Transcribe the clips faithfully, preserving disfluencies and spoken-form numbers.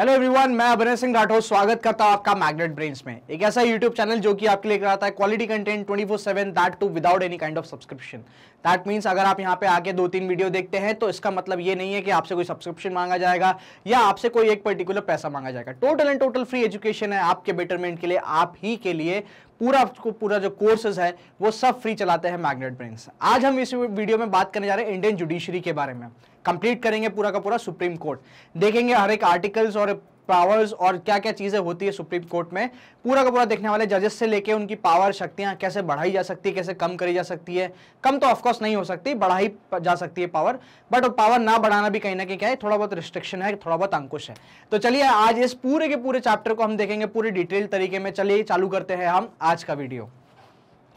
Hello everyone, मैं अभिनव सिंह राठौर स्वागत करता हूं आपका मैग्नेट ब्रेन्स में, एक ऐसा यूट्यूब चैनल जो कि आपके लिए कराता है quality content twenty four seven, that too without any kind of subscription. That means अगर आप यहां पे आके दो तीन वीडियो देखते हैं तो इसका मतलब ये नहीं है कि आपसे कोई सब्सक्रिप्शन मांगा जाएगा या आपसे कोई एक पर्टिकुलर पैसा मांगा जाएगा। Total and total free education है आपके बेटरमेंट के लिए, आप ही के लिए पूरा पूरा जो कोर्सेज है वो सब फ्री चलाते हैं मैग्नेट ब्रेन्स। आज हम इस वीडियो में बात करने जा रहे हैं इंडियन जुडिशरी के बारे में, कंप्लीट करेंगे पूरा का पूरा सुप्रीम कोर्ट, देखेंगे हर एक आर्टिकल्स और पावर्स और क्या क्या चीजें होती है सुप्रीम कोर्ट में, पूरा का पूरा देखने वाले जजेस से लेके उनकी पावर शक्तियां कैसे बढ़ाई जा सकती है, कैसे कम करी जा सकती है। कम तो ऑफकोर्स नहीं हो सकती, बढ़ाई जा सकती है पावर, बट पावर ना बढ़ाना भी कहीं ना कहीं क्या है, थोड़ा बहुत रिस्ट्रिक्शन है, थोड़ा बहुत अंकुश है। तो चलिए आज इस पूरे के पूरे चैप्टर को हम देखेंगे पूरी डिटेल तरीके में। चलिए चालू करते हैं हम आज का वीडियो।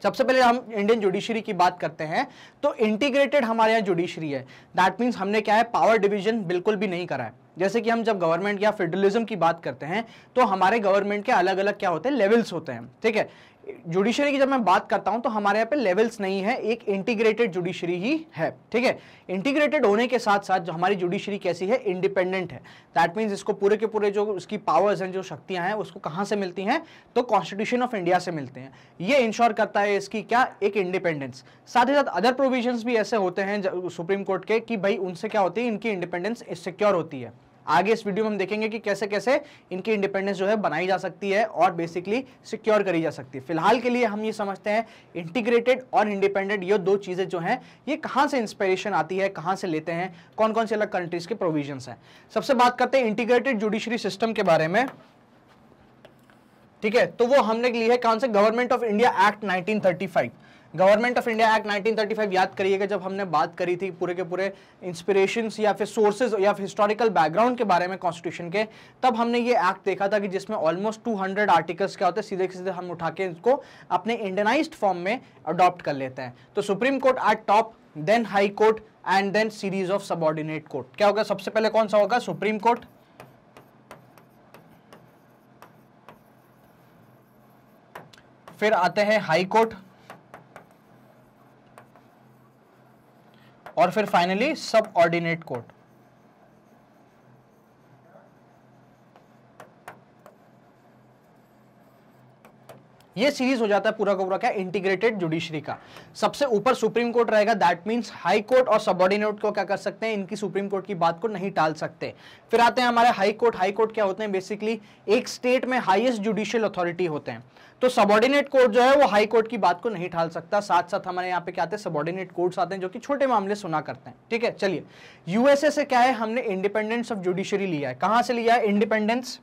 सबसे पहले हम इंडियन जुडिशरी की बात करते हैं तो इंटीग्रेटेड हमारे यहाँ जुडिशरी है। दैट मीन्स हमने क्या है, पावर डिवीजन बिल्कुल भी नहीं करा है। जैसे कि हम जब गवर्नमेंट या फेडरलिज्म की बात करते हैं तो हमारे गवर्नमेंट के अलग अलग क्या होते हैं, लेवल्स होते हैं। ठीक है, जुडिशरी की जब मैं बात करता हूं तो हमारे यहाँ पे लेवल्स नहीं है, एक इंटीग्रेटेड जुडिशरी ही है। ठीक है, इंटीग्रेटेड होने के साथ साथ जो हमारी जुडिशरी कैसी है, इंडिपेंडेंट है। दैट मीन्स इसको पूरे के पूरे जो उसकी पावर्स हैं, जो शक्तियां हैं, उसको कहाँ से मिलती हैं, तो कॉन्स्टिट्यूशन ऑफ इंडिया से मिलते हैं। ये इंश्योर करता है इसकी क्या, एक इंडिपेंडेंस। साथ ही साथ अदर प्रोविजंस भी ऐसे होते हैं सुप्रीम कोर्ट के कि भाई उनसे क्या होती है, इनकी इंडिपेंडेंस सिक्योर होती है। आगे इस वीडियो में हम देखेंगे कि कैसे कैसे इनकी इंडिपेंडेंस जो है बनाई जा सकती है और बेसिकली सिक्योर करी जा सकती है। फिलहाल के लिए हम ये समझते हैं इंटीग्रेटेड और इंडिपेंडेंट, ये दो चीज़ें जो हैं ये कहाँ से इंस्पिरेशन आती है, कहाँ से लेते हैं, कौन कौन से अलग कंट्रीज के प्रोविजंस हैं। सबसे बात करते हैं इंटीग्रेटेड जुडिशरी सिस्टम के बारे में। ठीक है, तो वो हमने ली है कौन से, government of India act nineteen thirty five. Government of India act nineteen thirty five याद करिएगा, जब हमने बात करी थी पूरे के पूरे इंस्पिरेशंस या फिर सोर्सेज या फिर हिस्टोरिकल बैकग्राउंड के बारे में कॉन्स्टिट्यूशन के, तब हमने ये एक्ट देखा था कि जिसमें ऑलमोस्ट टू हंड्रेड आर्टिकल्स क्या होते हैं, सीधे सीधे हम उठा के इसको अपने इंडियनाइज्ड फॉर्म में अडॉप्ट कर लेते हैं। तो supreme court at top, then high court and then series of subordinate court. क्या होगा, सबसे पहले कौन सा होगा, सुप्रीम कोर्ट, फिर आते हैं हाई कोर्ट और फिर फाइनली सब ऑर्डिनेट कोर्ट। ये सीरीज हो जाता है पूरा का पूरा क्या, इंटीग्रेटेड जुडिशरी का। सबसे ऊपर सुप्रीम कोर्ट रहेगा, दैट मींस हाई कोर्ट और सबऑर्डिनेट को क्या कर सकते हैं, इनकी सुप्रीम कोर्ट की बात को नहीं टाल सकते। फिर आते हैं हमारे हाई कोर्ट। हाई कोर्ट क्या होते हैं, बेसिकली एक स्टेट में हाईएस्ट जुडिशियल अथॉरिटी होते हैं। तो सबऑर्डिनेट कोर्ट जो है वो हाई कोर्ट की बात को नहीं टाल सकता। साथ साथ हमारे यहाँ पे क्या आते हैं, सबऑर्डिनेट कोर्ट्स आते हैं जो कि छोटे मामले सुना करते हैं। ठीक है, चलिए यूएसए से क्या है, हमने इंडिपेंडेंस ऑफ जुडिशरी लिया है। कहाँ से लिया है, independence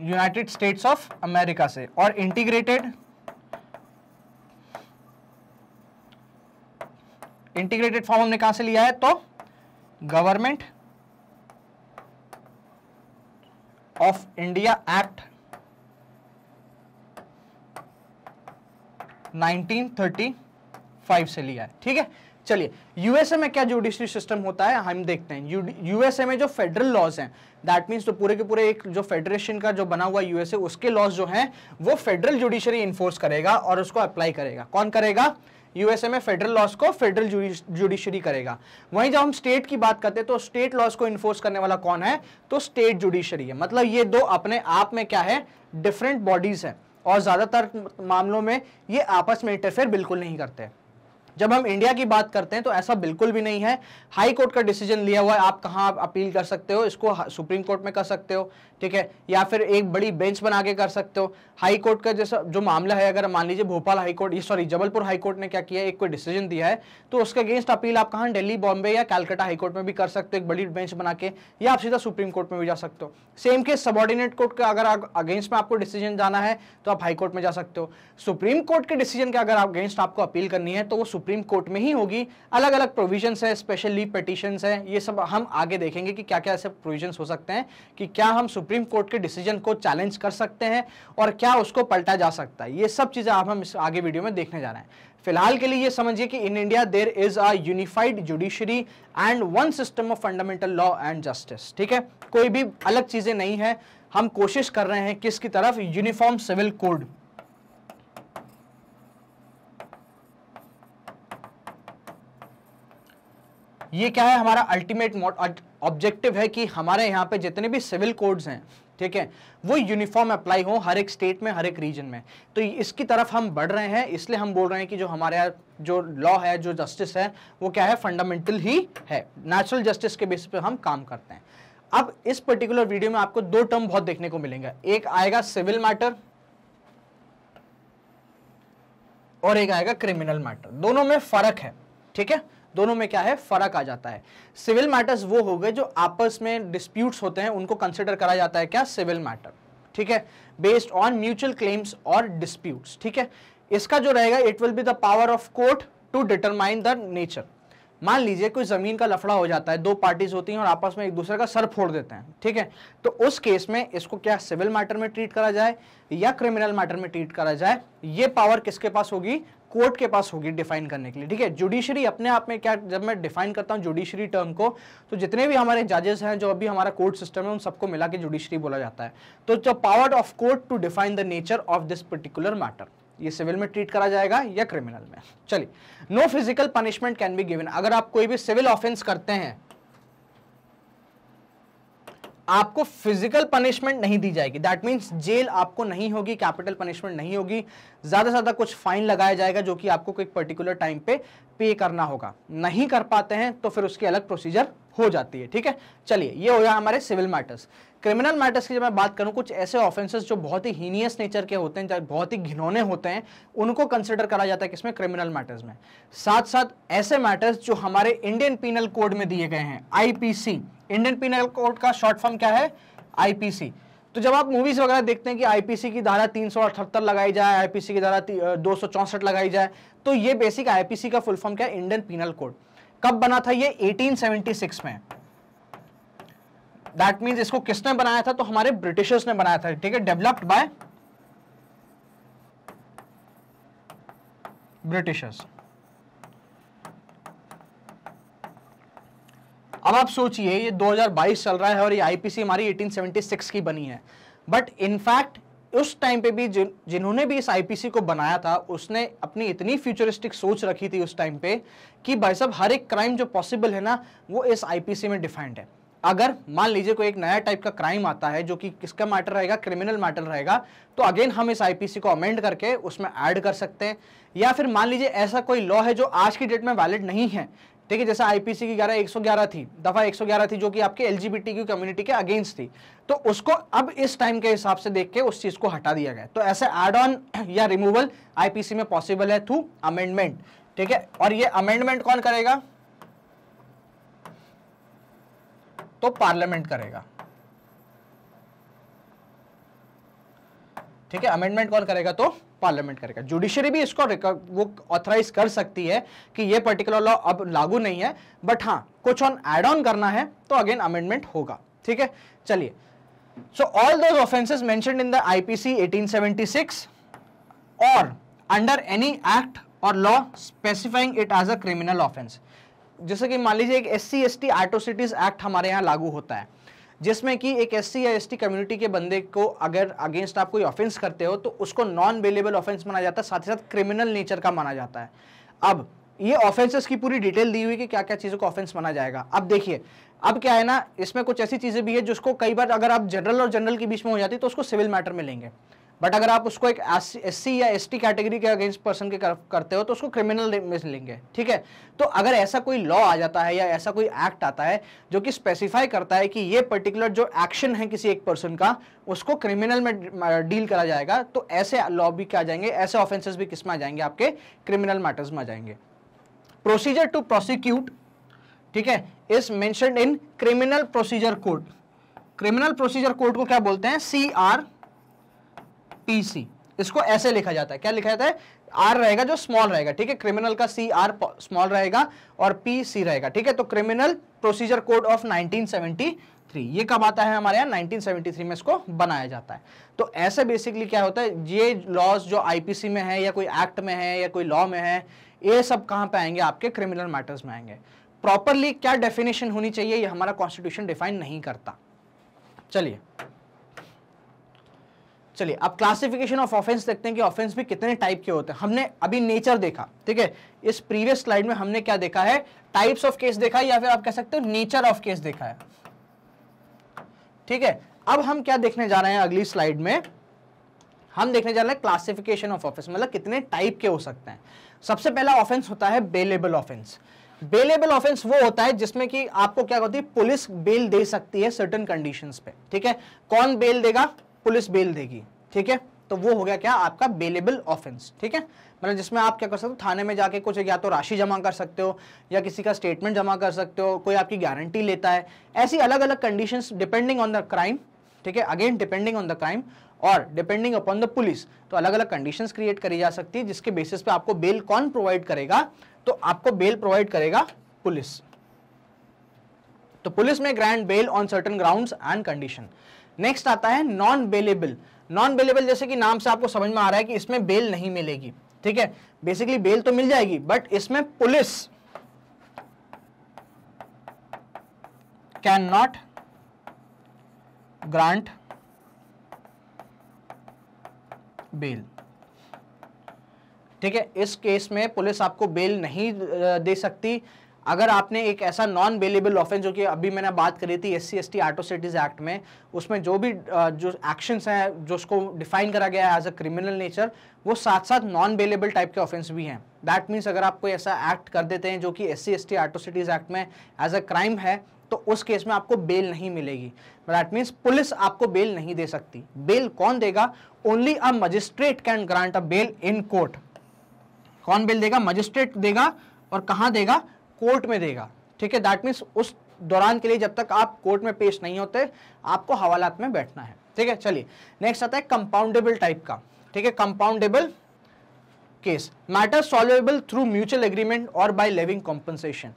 United States of America से, और इंटीग्रेटेड इंटीग्रेटेड फॉर्म हमने कहां से लिया है, तो government of India act nineteen thirty five से लिया है। ठीक है, चलिए यूएसए में क्या जुडिशरी सिस्टम होता है हम देखते हैं। यूएसए में जो फेडरल लॉज हैं, दैट मीन्स तो पूरे के पूरे एक जो फेडरेशन का जो बना हुआ यूएसए, उसके लॉज जो हैं वो फेडरल जुडिशरी इन्फोर्स करेगा और उसको अप्लाई करेगा। कौन करेगा, यूएसए में फेडरल लॉज को फेडरल जुडिशरी करेगा। वहीं जब हम स्टेट की बात करते हैं तो स्टेट लॉज को इन्फोर्स करने वाला कौन है, तो स्टेट जुडिशरी है। मतलब ये दो अपने आप में क्या है, डिफरेंट बॉडीज हैं और ज़्यादातर मामलों में ये आपस में इंटरफेयर बिल्कुल नहीं करते। जब हम इंडिया की बात करते हैं तो ऐसा बिल्कुल भी नहीं है। हाई कोर्ट का डिसीजन लिया हुआ है, आप कहाँ अपील कर सकते हो, इसको सुप्रीम कोर्ट में कर सकते हो। ठीक है, या फिर एक बड़ी बेंच बना के कर सकते हो। हाई कोर्ट का जैसा जो मामला है, अगर मान लीजिए Bhopal high court sorry Jabalpur high court ने क्या किया, एक कोई डिसीजन दिया है तो उसके अगेंस्ट अपील आप कहाँ, दिल्ली, बॉम्बे या कलकत्ता हाई कोर्ट में भी कर सकते हो, एक बड़ी बेंच बना के, या आप सीधा सुप्रीम कोर्ट में भी जा सकते हो। सेम केस सबॉर्डिनेट कोर्ट का अगर अगेंस्ट में आपको डिसीजन जाना है तो आप हाई कोर्ट में जा सकते हो। सुप्रीम कोर्ट के डिसीजन के अगर अगेंस्ट आपको अपील करनी है तो वो सुप्रीम कोर्ट में ही होगी। अलग अलग प्रोविजंस है, स्पेशल लीव पिटीशंस है, ये सब हम आगे देखेंगे कि क्या क्या ऐसे प्रोविजंस हो सकते हैं कि क्या हम सुप्रीम कोर्ट के डिसीजन को चैलेंज कर सकते हैं और क्या उसको पलटा जा सकता है। ये सब चीजें आप हम इस आगे वीडियो में देखने जा रहे हैं। फिलहाल के लिए ये समझिए कि in India there is a unified judiciary and one system of fundamental law and justice. ठीक है, कोई भी अलग चीजें नहीं है। हम कोशिश कर रहे हैं किसकी तरफ, यूनिफॉर्म सिविल कोड, ये क्या है, हमारा अल्टीमेट ऑब्जेक्टिव है कि हमारे यहाँ पे जितने भी सिविल कोड्स हैं, ठीक है, वो यूनिफॉर्म अप्लाई हो हर एक स्टेट में, हर एक रीजन में। तो इसकी तरफ हम बढ़ रहे हैं, इसलिए हम बोल रहे हैं कि जो हमारे यहाँ जो लॉ है, जो जस्टिस है, वो क्या है, फंडामेंटल ही है। नेचुरल जस्टिस के बेसिस पे हम काम करते हैं। अब इस पर्टिकुलर वीडियो में आपको दो टर्म बहुत देखने को मिलेंगे, एक आएगा सिविल मैटर और एक आएगा क्रिमिनल मैटर। दोनों में फर्क है, ठीक है, दोनों में क्या है, फर्क आ जाता है। सिविल मैटर्स वो हो गए जो आपस में डिस्प्यूट्स होते हैं, उनको कंसिडर करा जाता है क्या, सिविल मैटर, ठीक है, बेस्ड ऑन म्यूचुअल क्लेम्स और डिस्प्यूट्स, ठीक है। इसका जो रहेगा, it will be the power of court to determine the nature. मान लीजिए कोई जमीन का लफड़ा हो जाता है, दो पार्टीज होती हैं और आपस में एक दूसरे का सर फोड़ देते हैं, ठीक है, तो उस केस में इसको क्या सिविल मैटर में ट्रीट करा जाए या क्रिमिनल मैटर में ट्रीट करा जाए, ये पावर किसके पास होगी, कोर्ट के पास होगी डिफाइन करने के लिए, ठीक है। जुडिशरी अपने आप में क्या, जब मैं डिफाइन करता हूँ जुडिशरी टर्म को, तो जितने भी हमारे जजेस हैं, जो अभी हमारा कोर्ट सिस्टम है, उन सबको मिला के जुडिशरी बोला जाता है। तो the power of court to define the nature of this particular matter, ये सिविल में ट्रीट करा जाएगा या क्रिमिनल में। चलिए, no physical punishment can be given. अगर आप कोई भी सिविल ऑफेंस करते हैं, आपको फिजिकल पनिशमेंट नहीं दी जाएगी, दैट मीन्स जेल आपको नहीं होगी, कैपिटल पनिशमेंट नहीं होगी, ज़्यादा से ज़्यादा कुछ फाइन लगाया जाएगा जो कि आपको एक पर्टिकुलर टाइम पे पे करना होगा। नहीं कर पाते हैं तो फिर उसकी अलग प्रोसीजर हो जाती है, ठीक है। चलिए, ये हो गया हमारे सिविल मैटर्स। क्रिमिनल मैटर्स की जब मैं बात करूं, कुछ ऐसे ऑफेंसेस जो बहुत ही हीनियस नेचर के होते हैं, बहुत ही घिनौने होते हैं, उनको कंसिडर करा जाता है किसमें, क्रिमिनल मैटर्स में। साथ साथ ऐसे मैटर्स जो हमारे इंडियन पीनल कोड में दिए गए हैं, आईपीसी, इंडियन पीनल कोड का शॉर्ट फॉर्म क्या है, आईपीसी। तो जब आप मूवीज वगैरह देखते हैं कि आईपीसी की धारा तीन सौ अठहत्तर लगाई जाए, आईपीसी की धारा दो सौ चौसठ लगाई जाए, तो ये बेसिक आईपीसी का फुल फॉर्म क्या है, इंडियन पीनल कोड। कब बना था ये, अठारह सौ छिहत्तर में। दैट मींस इसको किसने बनाया था, तो हमारे ब्रिटिशर्स ने बनाया था, ठीक है, डेवलप्ड बाय ब्रिटिशर्स। अब आप सोचिए, ये दो हज़ार बाईस चल रहा है और ये आईपीसी हमारी अठारह सौ छिहत्तर की बनी है, बट इनफैक्ट उस टाइम पे भी जिन जिन्होंने भी इस आईपीसी को बनाया था, उसने अपनी इतनी फ्यूचरिस्टिक सोच रखी थी उस टाइम पे कि भाई साहब हर एक क्राइम जो पॉसिबल है ना, वो इस आईपीसी में डिफाइंड है। अगर मान लीजिए कोई एक नया टाइप का क्राइम आता है जो कि किसका मैटर रहेगा, क्रिमिनल मैटर रहेगा, तो अगेन हम इस आईपीसी को अमेंड करके उसमें ऐड कर सकते हैं। या फिर मान लीजिए ऐसा कोई लॉ है जो आज की डेट में वैलिड नहीं है, ठीक है, जैसे आईपीसी की ग्यारह एक सौ ग्यारह थी, दफा एक सौ ग्यारह थी, जो कि आपके एलजीबीटीक्यू कम्युनिटी के अगेंस्ट थी, तो उसको अब इस टाइम के हिसाब से देख के उस चीज को हटा दिया गया। तो ऐसे ऐड ऑन या रिमूवल आईपीसी में पॉसिबल है थ्रू अमेंडमेंट, ठीक है, और ये अमेंडमेंट कौन करेगा, तो पार्लियामेंट करेगा, ठीक है, अमेंडमेंट कौन करेगा, तो पार्लियामेंट करेगा। जुडिशरी भी इसको वो ऑथराइज कर सकती है कि ये पर्टिकुलर लॉ अब लागू नहीं है, बट हाँ कुछ ऑन एड ऑन करना है तो अगेन अमेंडमेंट होगा, ठीक है। चलिए, so all those offences mentioned in the IPC अठारह सौ छिहत्तर और अंडर एनी एक्ट और law specifying it as a criminal offence, जैसे कि मान लीजिए एक एससी एसटी एट्रोसिटीज एक्ट हमारे यहाँ लागू होता है, जिसमें कि एक एससी या एसटी कम्युनिटी के बंदे को अगर अगेंस्ट आप कोई ऑफेंस करते हो तो उसको नॉन बेलेबल ऑफेंस माना जाता है, साथ ही साथ क्रिमिनल नेचर का माना जाता है। अब ये ऑफेंसेस की पूरी डिटेल दी हुई कि क्या क्या चीज़ों को ऑफेंस माना जाएगा। अब देखिए, अब क्या है ना, इसमें कुछ ऐसी चीज़ें भी है जिसको कई बार अगर आप जनरल और जनरल के बीच में हो जाती तो उसको सिविल मैटर में लेंगे, बट अगर आप उसको एक एससी या एसटी कैटेगरी के अगेंस्ट पर्सन के करते हो तो उसको क्रिमिनल में लेंगे, ठीक है। तो अगर ऐसा कोई लॉ आ जाता है या ऐसा कोई एक्ट आता है जो कि स्पेसिफाई करता है कि ये पर्टिकुलर जो एक्शन है किसी एक पर्सन का, उसको क्रिमिनल में डील करा जाएगा, तो ऐसे लॉ भी क्या आ जाएंगे, ऐसे ऑफेंसेस भी किस में आ जाएंगे, आपके क्रिमिनल मैटर्स में आ जाएंगे। प्रोसीजर टू प्रोसिक्यूट, ठीक है, is mentioned in criminal procedure code. Criminal procedure code को क्या बोलते हैं, सी आर पीसी। इसको ऐसे लिखा जाता है, क्या लिखा जाता है, आर रहेगा जो स्मॉल रहेगा, ठीक है, क्रिमिनल का सी आर स्मॉल रहेगा और पी सी रहेगा, ठीक है। तो criminal procedure code of nineteen seventy three, ये कब आता है हमारे यहाँ, नाइनटीन सेवेंटी थ्री में इसको बनाया जाता है। तो ऐसे बेसिकली क्या होता है, ये लॉज जो आईपीसी में है या कोई एक्ट में है या कोई लॉ में है, ये सब कहाँ पे आएंगे, आपके क्रिमिनल मैटर्स में आएंगे। प्रॉपरली क्या डेफिनेशन होनी चाहिए, ये हमारा कॉन्स्टिट्यूशन डिफाइन नहीं करता। चलिए, चलिए अब क्लासिफिकेशन ऑफ ऑफेंस देखते हैं कि ऑफेंस भी कितने टाइप के होते हैं। हमने अभी नेचर देखा, ठीक है, इस प्रीवियस स्लाइड में हमने क्या देखा है, टाइप्स ऑफ केस देखा है या फिर आप कह सकते हो नेचर ऑफ केस देखा है, ठीक है। अब हम क्या देखने जा रहे हैं अगली स्लाइड में, हम देखने जा रहे हैं क्लासिफिकेशन ऑफ ऑफेंस, मतलब कितने टाइप के हो सकते हैं। सबसे पहला ऑफेंस होता है बेलेबल ऑफेंस। बेलेबल ऑफेंस वो होता है जिसमें कि आपको क्या होती है, पुलिस बेल दे सकती है सर्टेन कंडीशंस पे, ठीक है। कौन बेल देगा, पुलिस बेल देगी, ठीक है। तो वो हो गया क्या आपका बेलेबल ऑफेंस, ठीक है, मतलब जिसमें आप क्या कर सकते हो, थाने में जाके कुछ या तो राशि जमा कर सकते हो या किसी का स्टेटमेंट जमा कर सकते हो, कोई आपकी गारंटी लेता है, ऐसी अलग अलग conditions depending on the crime, ठीक है, again depending on the crime और डिपेंडिंग अपॉन द पुलिस। तो अलग अलग कंडीशंस क्रिएट करी जा सकती है जिसके बेसिस पे आपको बेल कौन प्रोवाइड करेगा, तो आपको बेल प्रोवाइड करेगा पुलिस। तो पुलिस में grant bail on certain grounds and condition. Next आता है नॉन बेलेबल। नॉन बेलेबल जैसे कि नाम से आपको समझ में आ रहा है कि इसमें बेल नहीं मिलेगी, ठीक है, बेसिकली बेल तो मिल जाएगी बट इसमें police can not grant bail, ठीक है। इस केस में पुलिस आपको बेल नहीं दे सकती अगर आपने एक ऐसा नॉन बेलेबल ऑफेंस, जो कि अभी मैंने बात करी थी एससी एसटी एट्रोसिटीज एक्ट में, उसमें जो भी जो एक्शंस हैं जो उसको डिफाइन करा गया है एज अ क्रिमिनल नेचर, वो साथ साथ नॉन बेलेबल टाइप के ऑफेंस भी हैं। दैट मीन्स अगर आप कोई ऐसा एक्ट कर देते हैं जो कि एससी एसटी एट्रोसिटीज एक्ट में एज अ क्राइम है, तो उस केस में आपको बेल नहीं मिलेगी। दैट मीन्स पुलिस आपको बेल नहीं दे सकती। बेल कौन देगा, only a magistrate can grant a bail in court. कौन बेल देगा, मजिस्ट्रेट देगा, और कहाँ देगा, कोर्ट में देगा, ठीक है। दैट मीन्स उस दौरान के लिए जब तक आप कोर्ट में पेश नहीं होते आपको हवालात में बैठना है, ठीक है। चलिए नेक्स्ट आता है कंपाउंडेबल टाइप का, ठीक है, compoundable case, matter solvable through mutual agreement और बाय लेविंग कॉम्पनसेशन।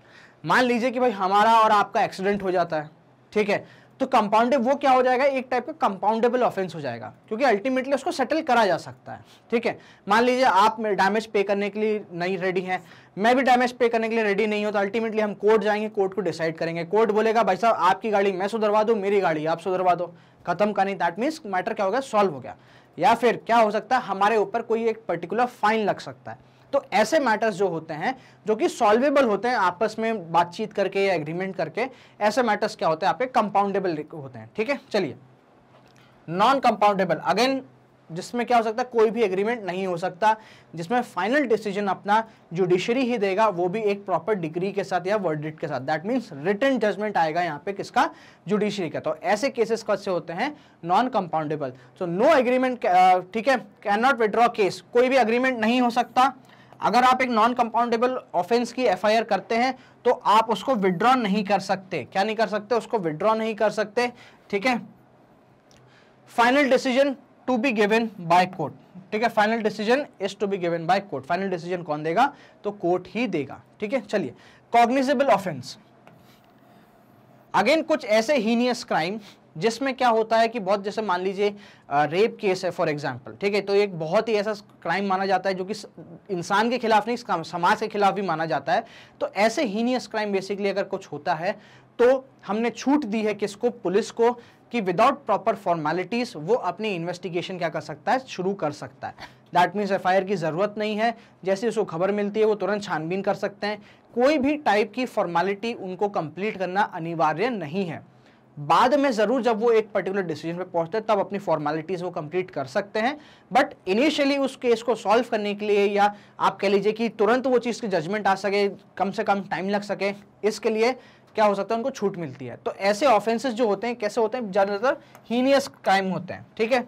मान लीजिए कि भाई हमारा और आपका एक्सीडेंट हो जाता है, ठीक है, तो कंपाउंडेबल वो क्या हो जाएगा, एक टाइप का कंपाउंडेबल ऑफेंस हो जाएगा क्योंकि अल्टीमेटली उसको सेटल करा जा सकता है, ठीक है। मान लीजिए आप डैमेज पे करने के लिए नहीं रेडी हैं, मैं भी डैमेज पे करने के लिए रेडी नहीं हूँ, तो अल्टीमेटली हम कोर्ट जाएंगे, कोर्ट को डिसाइड करेंगे। कोर्ट बोलेगा भाई साहब आपकी गाड़ी मैं सुधरवा दूँ, मेरी गाड़ी आप सुधरवा दो, खत्म का नहीं। दैट मीन्स मैटर क्या हो गया, सॉल्व हो गया। या फिर क्या हो सकता है, हमारे ऊपर कोई एक पर्टिकुलर फाइन लग सकता है। तो ऐसे मैटर्स जो होते हैं जो कि सॉल्वेबल होते हैं आपस में बातचीत करके या एग्रीमेंट करके, ऐसे मैटर्स क्या होते हैं आपके कंपाउंडेबल होते हैं, ठीक है। चलिए नॉन कंपाउंडेबल, अगेन जिसमें क्या हो सकता है, कोई भी एग्रीमेंट नहीं हो सकता, जिसमें फाइनल डिसीजन अपना जुडिशरी ही देगा, वो भी एक प्रॉपर डिग्री के साथ या वर्डिक्ट के साथ। दैट मीन्स रिटन जजमेंट आएगा यहाँ पे किसका, जुडिशरी का। तो ऐसे केसेस कैसे होते हैं, non compoundable. So no agreement, ठीक है, कैन नॉट विड्रॉ केस, कोई भी एग्रीमेंट नहीं हो सकता। अगर आप एक नॉन कंपाउंडेबल ऑफेंस की एफआईआर करते हैं तो आप उसको विड्रॉ नहीं कर सकते। क्या नहीं कर सकते, उसको विड्रॉ नहीं कर सकते, ठीक है। Final decision to be given by court, ठीक है, final decision is to be given by court. Final decision कौन देगा, तो कोर्ट ही देगा, ठीक है। चलिए कॉग्निजेबल ऑफेंस, अगेन कुछ ऐसे हीनियस क्राइम जिसमें क्या होता है कि बहुत, जैसे मान लीजिए रेप केस है फॉर एग्जांपल, ठीक है, तो एक बहुत ही ऐसा क्राइम माना जाता है जो कि इंसान के खिलाफ नहीं समाज के खिलाफ भी माना जाता है। तो ऐसे हीनियस क्राइम बेसिकली अगर कुछ होता है तो हमने छूट दी है किसको, पुलिस को, कि विदाउट प्रॉपर फॉर्मेलिटीज वो अपनी इन्वेस्टिगेशन क्या कर सकता है, शुरू कर सकता है। That means F I R की ज़रूरत नहीं है, जैसे उसको खबर मिलती है वो तुरंत छानबीन कर सकते हैं। कोई भी टाइप की फॉर्मेलिटी उनको कंप्लीट करना अनिवार्य नहीं है। बाद में ज़रूर जब वो एक पर्टिकुलर डिसीजन पे पहुंचते हैं तब अपनी फॉर्मेलिटीज़ वो कंप्लीट कर सकते हैं, बट इनिशियली उस केस को सॉल्व करने के लिए या आप कह लीजिए कि तुरंत वो चीज़ की जजमेंट आ सके, कम से कम टाइम लग सके, इसके लिए क्या हो सकता है, उनको छूट मिलती है। तो ऐसे ऑफेंसेस जो होते हैं कैसे होते हैं, ज़्यादातर हीनियस क्राइम होते हैं, ठीक है।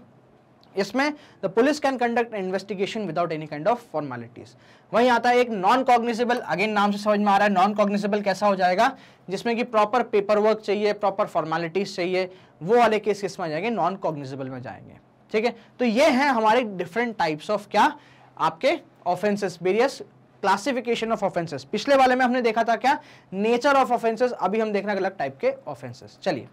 इसमें the police can conduct investigation without any kind of formalities. वहीं आता है एक नॉन कॉग्निजेबल, अगेन नाम से समझ में आ रहा है नॉन कॉग्निजेबल कैसा हो जाएगा, जिसमें कि प्रॉपर पेपर वर्क चाहिए, प्रॉपर फॉर्मेलिटीज चाहिए, वो वाले केस किस में जाएंगे, नॉन कॉग्निजेबल में जाएंगे, ठीक है। तो ये हैं हमारे डिफरेंट टाइप्स ऑफ क्या आपके offences, various classification of offences. पिछले वाले में हमने देखा था क्या, नेचर ऑफ ऑफेंसेस, अभी हम देखना अलग टाइप के ऑफेंसेस। चलिए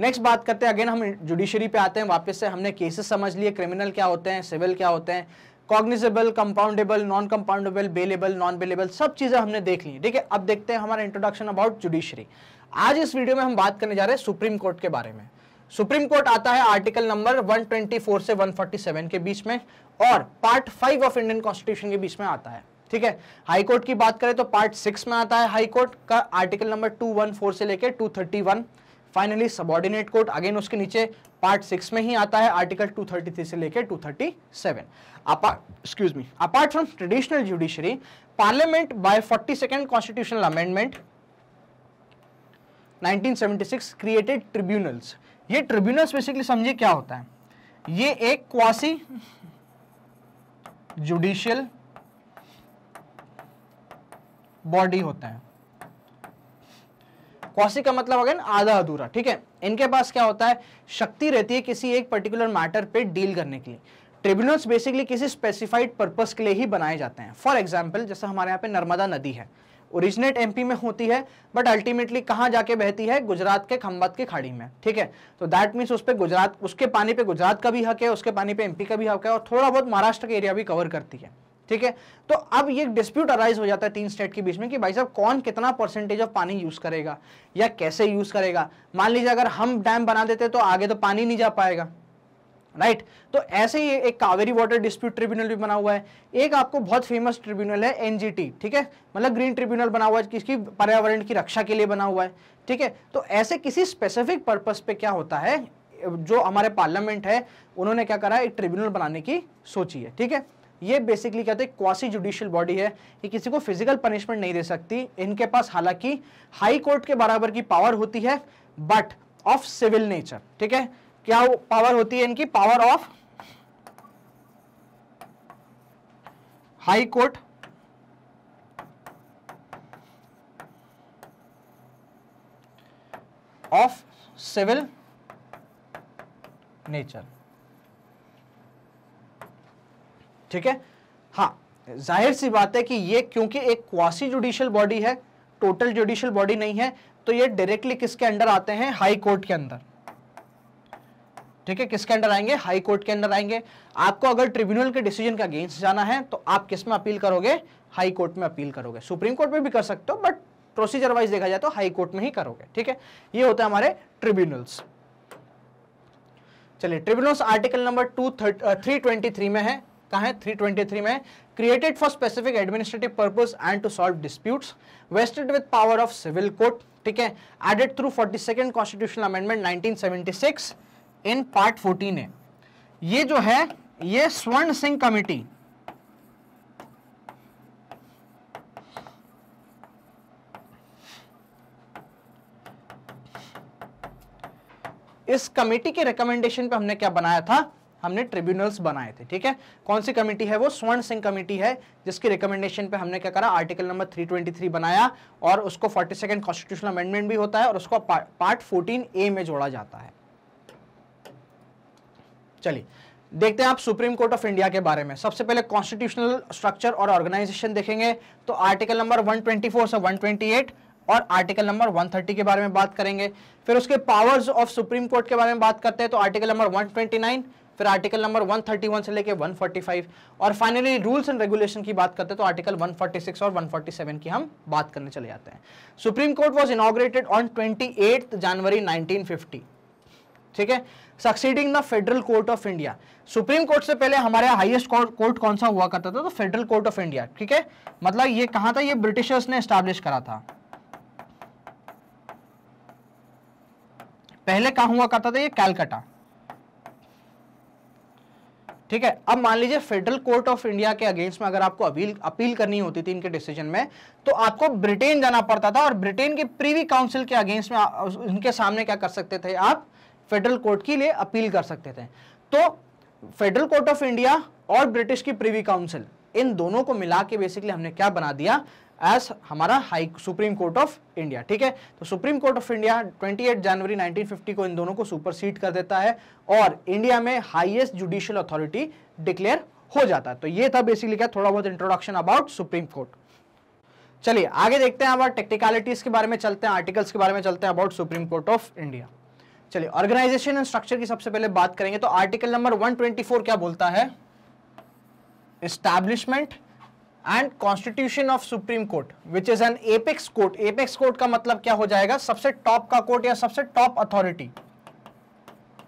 नेक्स्ट बात करते हैं, अगेन हम जुडिशरी पे आते हैं वापस से। हमने केसेस समझ लिए, क्रिमिनल क्या होते हैं, सिविल क्या होते हैं, cognizable, compoundable, non compoundable, bailable, non bailable, सब चीज़ें हमने देख ली, ठीक है। अब देखते हैं हमारा इंट्रोडक्शन अबाउट जुडिशरी। आज इस वीडियो में हम बात करने जा रहे हैं सुप्रीम कोर्ट के बारे में। सुप्रीम कोर्ट आता है आर्टिकल नंबर एक सौ चौबीस से एक सौ सैंतालीस के बीच में और part five of Indian constitution के बीच में आता है। ठीक है, हाई कोर्ट की बात करें तो पार्ट सिक्स में आता है हाई कोर्ट का आर्टिकल नंबर दो सौ चौदह से लेकर दो सौ इकतीस। फाइनली सबॉर्डिनेट कोर्ट अगेन उसके नीचे पार्ट सिक्स में ही आता है आर्टिकल दो सौ तैंतीस से लेकर दो सौ सैंतीस। Apart excuse me apart from traditional judiciary, parliament by forty second constitutional amendment nineteen seventy six created tribunals. ये ट्रिब्यूनल्स बेसिकली समझिए क्या होता है, ये एक क्वासी जुडिशियल बॉडी होता है। क्वासी का मतलब अगेन आधा अधूरा। ठीक है, इनके पास क्या होता है, शक्ति रहती है किसी एक पर्टिकुलर मैटर पे डील करने के लिए। ट्रिब्यूनल्स बेसिकली किसी स्पेसिफाइड पर्पस के लिए ही बनाए जाते हैं। फॉर एग्जाम्पल जैसे हमारे यहाँ पे नर्मदा नदी है, ओरिजिनेट एमपी में होती है बट अल्टीमेटली कहाँ जाके बहती है, गुजरात के खंबात की खाड़ी में। ठीक है, तो दैट मीन्स उस पर गुजरात, उसके पानी पे गुजरात का भी हक है, उसके पानी पे एमपी का भी हक है और थोड़ा बहुत महाराष्ट्र का एरिया भी कवर करती है। ठीक है, तो अब ये डिस्प्यूट अराइज हो जाता है तीन स्टेट के बीच में कि भाई साहब कौन कितना परसेंटेज ऑफ पानी यूज करेगा या कैसे यूज करेगा। मान लीजिए अगर हम डैम बना देते तो आगे तो पानी नहीं जा पाएगा, राइट right? तो ऐसे ही एक कावेरी वाटर डिस्प्यूट ट्रिब्यूनल भी बना हुआ है। एक आपको बहुत फेमस ट्रिब्यूनल है एनजीटी, ठीक है, मतलब ग्रीन ट्रिब्यूनल बना हुआ है जिसकी पर्यावरण की रक्षा के लिए बना हुआ है। ठीक है, तो ऐसे किसी स्पेसिफिक पर्पस पे क्या होता है, जो हमारे पार्लियामेंट है उन्होंने क्या करा, एक ट्रिब्यूनल बनाने की सोची है। ठीक है, ये बेसिकली क्या होता है, क्वासी जुडिशियल बॉडी है, ये किसी को फिजिकल पनिशमेंट नहीं दे सकती। इनके पास हालांकि हाई कोर्ट के बराबर की पावर होती है बट ऑफ सिविल नेचर। ठीक है, क्या पावर होती है इनकी, power of high court of civil nature. ठीक है, हाँ जाहिर सी बात है कि ये क्योंकि एक क्वासी जुडिशियल बॉडी है, टोटल जुडिशियल बॉडी नहीं है, तो ये डायरेक्टली किसके अंडर आते हैं, हाई कोर्ट के अंदर। ठीक है, किसके अंडर आएंगे, हाई कोर्ट के अंदर आएंगे। आपको अगर ट्रिब्यूनल के डिसीजन का अगेंस्ट जाना है तो आप किस में अपील करोगे, हाई कोर्ट में अपील करोगे। सुप्रीम कोर्ट में भी कर सकते हो बट प्रोसीजर वाइज देखा जाए तो हाई कोर्ट में ही करोगे। ठीक है, ये होता है हमारे ट्रिब्यूनल्स। चलिए, tribunals article number two three twenty three में है, कहाँ है, तीन सौ तेईस में, created for specific administrative purpose and to solve disputes, vested with power of civil court. ठीक है, added through forty second constitutional amendment nineteen seventy six in part चौदह है। ये जो है ये स्वर्ण सिंह कमेटी, इस कमेटी के रिकमेंडेशन पे हमने क्या बनाया था, हमने ट्रिब्यूनल्स बनाए थे। ठीक है, कौन सी कमेटी है वो, स्वर्ण सिंह कमेटी है, जिसके रिकमेंडेशन पे हमने क्या करा, आर्टिकल नंबर तीन सौ तेईस बनाया और उसको फोर्टी सेकेंड कॉन्स्टिट्यूशनल अमेंडमेंट भी होता है और उसको पार्ट चौदह ए में जोड़ा जाता है। चलिए देखते हैं आप सुप्रीम कोर्ट ऑफ इंडिया के बारे में। सबसे पहले कॉन्स्टिट्यूशनल स्ट्रक्चर और ऑर्गेनाइजेशन देखेंगे तो आर्टिकल नंबर एक सौ चौबीस से एक सौ अट्ठाईस और आर्टिकल नंबर एक सौ तीस के बारे में बात करेंगे। फिर उसके पावर्स ऑफ सुप्रीम कोर्ट के बारे में बात करते हैं तो आर्टिकल नंबर एक सौ उनतीस, फिर आर्टिकल नंबर एक सौ इकतीस से लेके एक सौ पैंतालीस और फाइनली रूल्स एंड रेगुलेशन की बात करते हैं तो आर्टिकल एक सौ छियालीस और एक सौ सैंतालीस की हम बात करने चले जाते हैं। Supreme court was inaugurated on अट्ठाईस जनवरी नाइनटीन फिफ्टी। ठीक है, succeeding the federal court of India. Supreme court से पहले हमारे हाईएस्ट कोर्ट कौन सा हुआ करता था, तो फेडरल कोर्ट ऑफ इंडिया। ठीक है, मतलब ये कहाँ था, ये ब्रिटिशर्स ने एस्टैब्लिश करा था। पहले कहाँ हुआ करता था ये, कलकत्ता। ठीक है, अब मान लीजिए फेडरल कोर्ट ऑफ इंडिया के अगेंस्ट में अगर आपको अपील अपील करनी होती थी इनके डिसीजन में तो आपको ब्रिटेन जाना पड़ता था और ब्रिटेन के प्रीवी काउंसिल के अगेंस्ट में उनके सामने क्या कर सकते थे आप, फेडरल कोर्ट के लिए अपील कर सकते थे। तो फेडरल कोर्ट ऑफ इंडिया और ब्रिटिश की प्रीवी काउंसिल, इन दोनों को मिला के बेसिकली हमने क्या बना दिया एस हमारा high supreme court of India. ठीक है, तो सुप्रीम कोर्ट ऑफ इंडिया अट्ठाईस जनवरी नाइनटीन फिफ्टी को इन दोनों को सुपरसीड कर देता है और इंडिया में हाईएस्ट जुडिशियल अथॉरिटी डिक्लेयर हो जाता है। तो ये था बेसिकली क्या, थोड़ा बहुत इंट्रोडक्शन अबाउट सुप्रीम कोर्ट। चलिए आगे देखते हैं, अब टेक्निकलिटीज के बारे में चलते हैं, आर्टिकल्स के बारे में चलते हैं about supreme court of India. चलिए ऑर्गेनाइजेशन एंड स्ट्रक्चर की सबसे पहले बात करेंगे तो आर्टिकल नंबर एक सौ चौबीस क्या बोलता है, establishment and constitution of supreme court which is an apex court. Apex court का मतलब क्या हो जाएगा, सबसे टॉप का कोर्ट या सबसे top authority.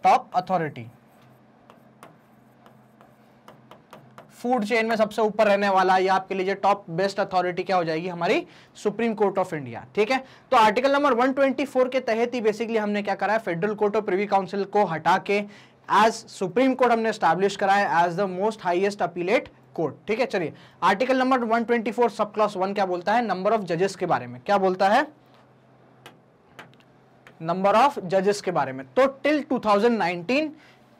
Top authority, food chain में सबसे ऊपर रहने वाला, या आपके लिए टॉप बेस्ट अथॉरिटी क्या हो जाएगी हमारी सुप्रीम कोर्ट ऑफ इंडिया। ठीक है, तो आर्टिकल नंबर एक सौ चौबीस के तहत ही बेसिकली हमने क्या करा है, federal court of privy council को हटा के एज सुप्रीम कोर्ट हमने एस्टैब्लिश करा है as the most highest appellate court. ठीक है, चलिए आर्टिकल नंबर एक सौ चौबीस सब क्लॉस वन क्या बोलता है, नंबर ऑफ जजेस के बारे में क्या बोलता है, नंबर ऑफ जजेस के बारे में। तो till two thousand nineteen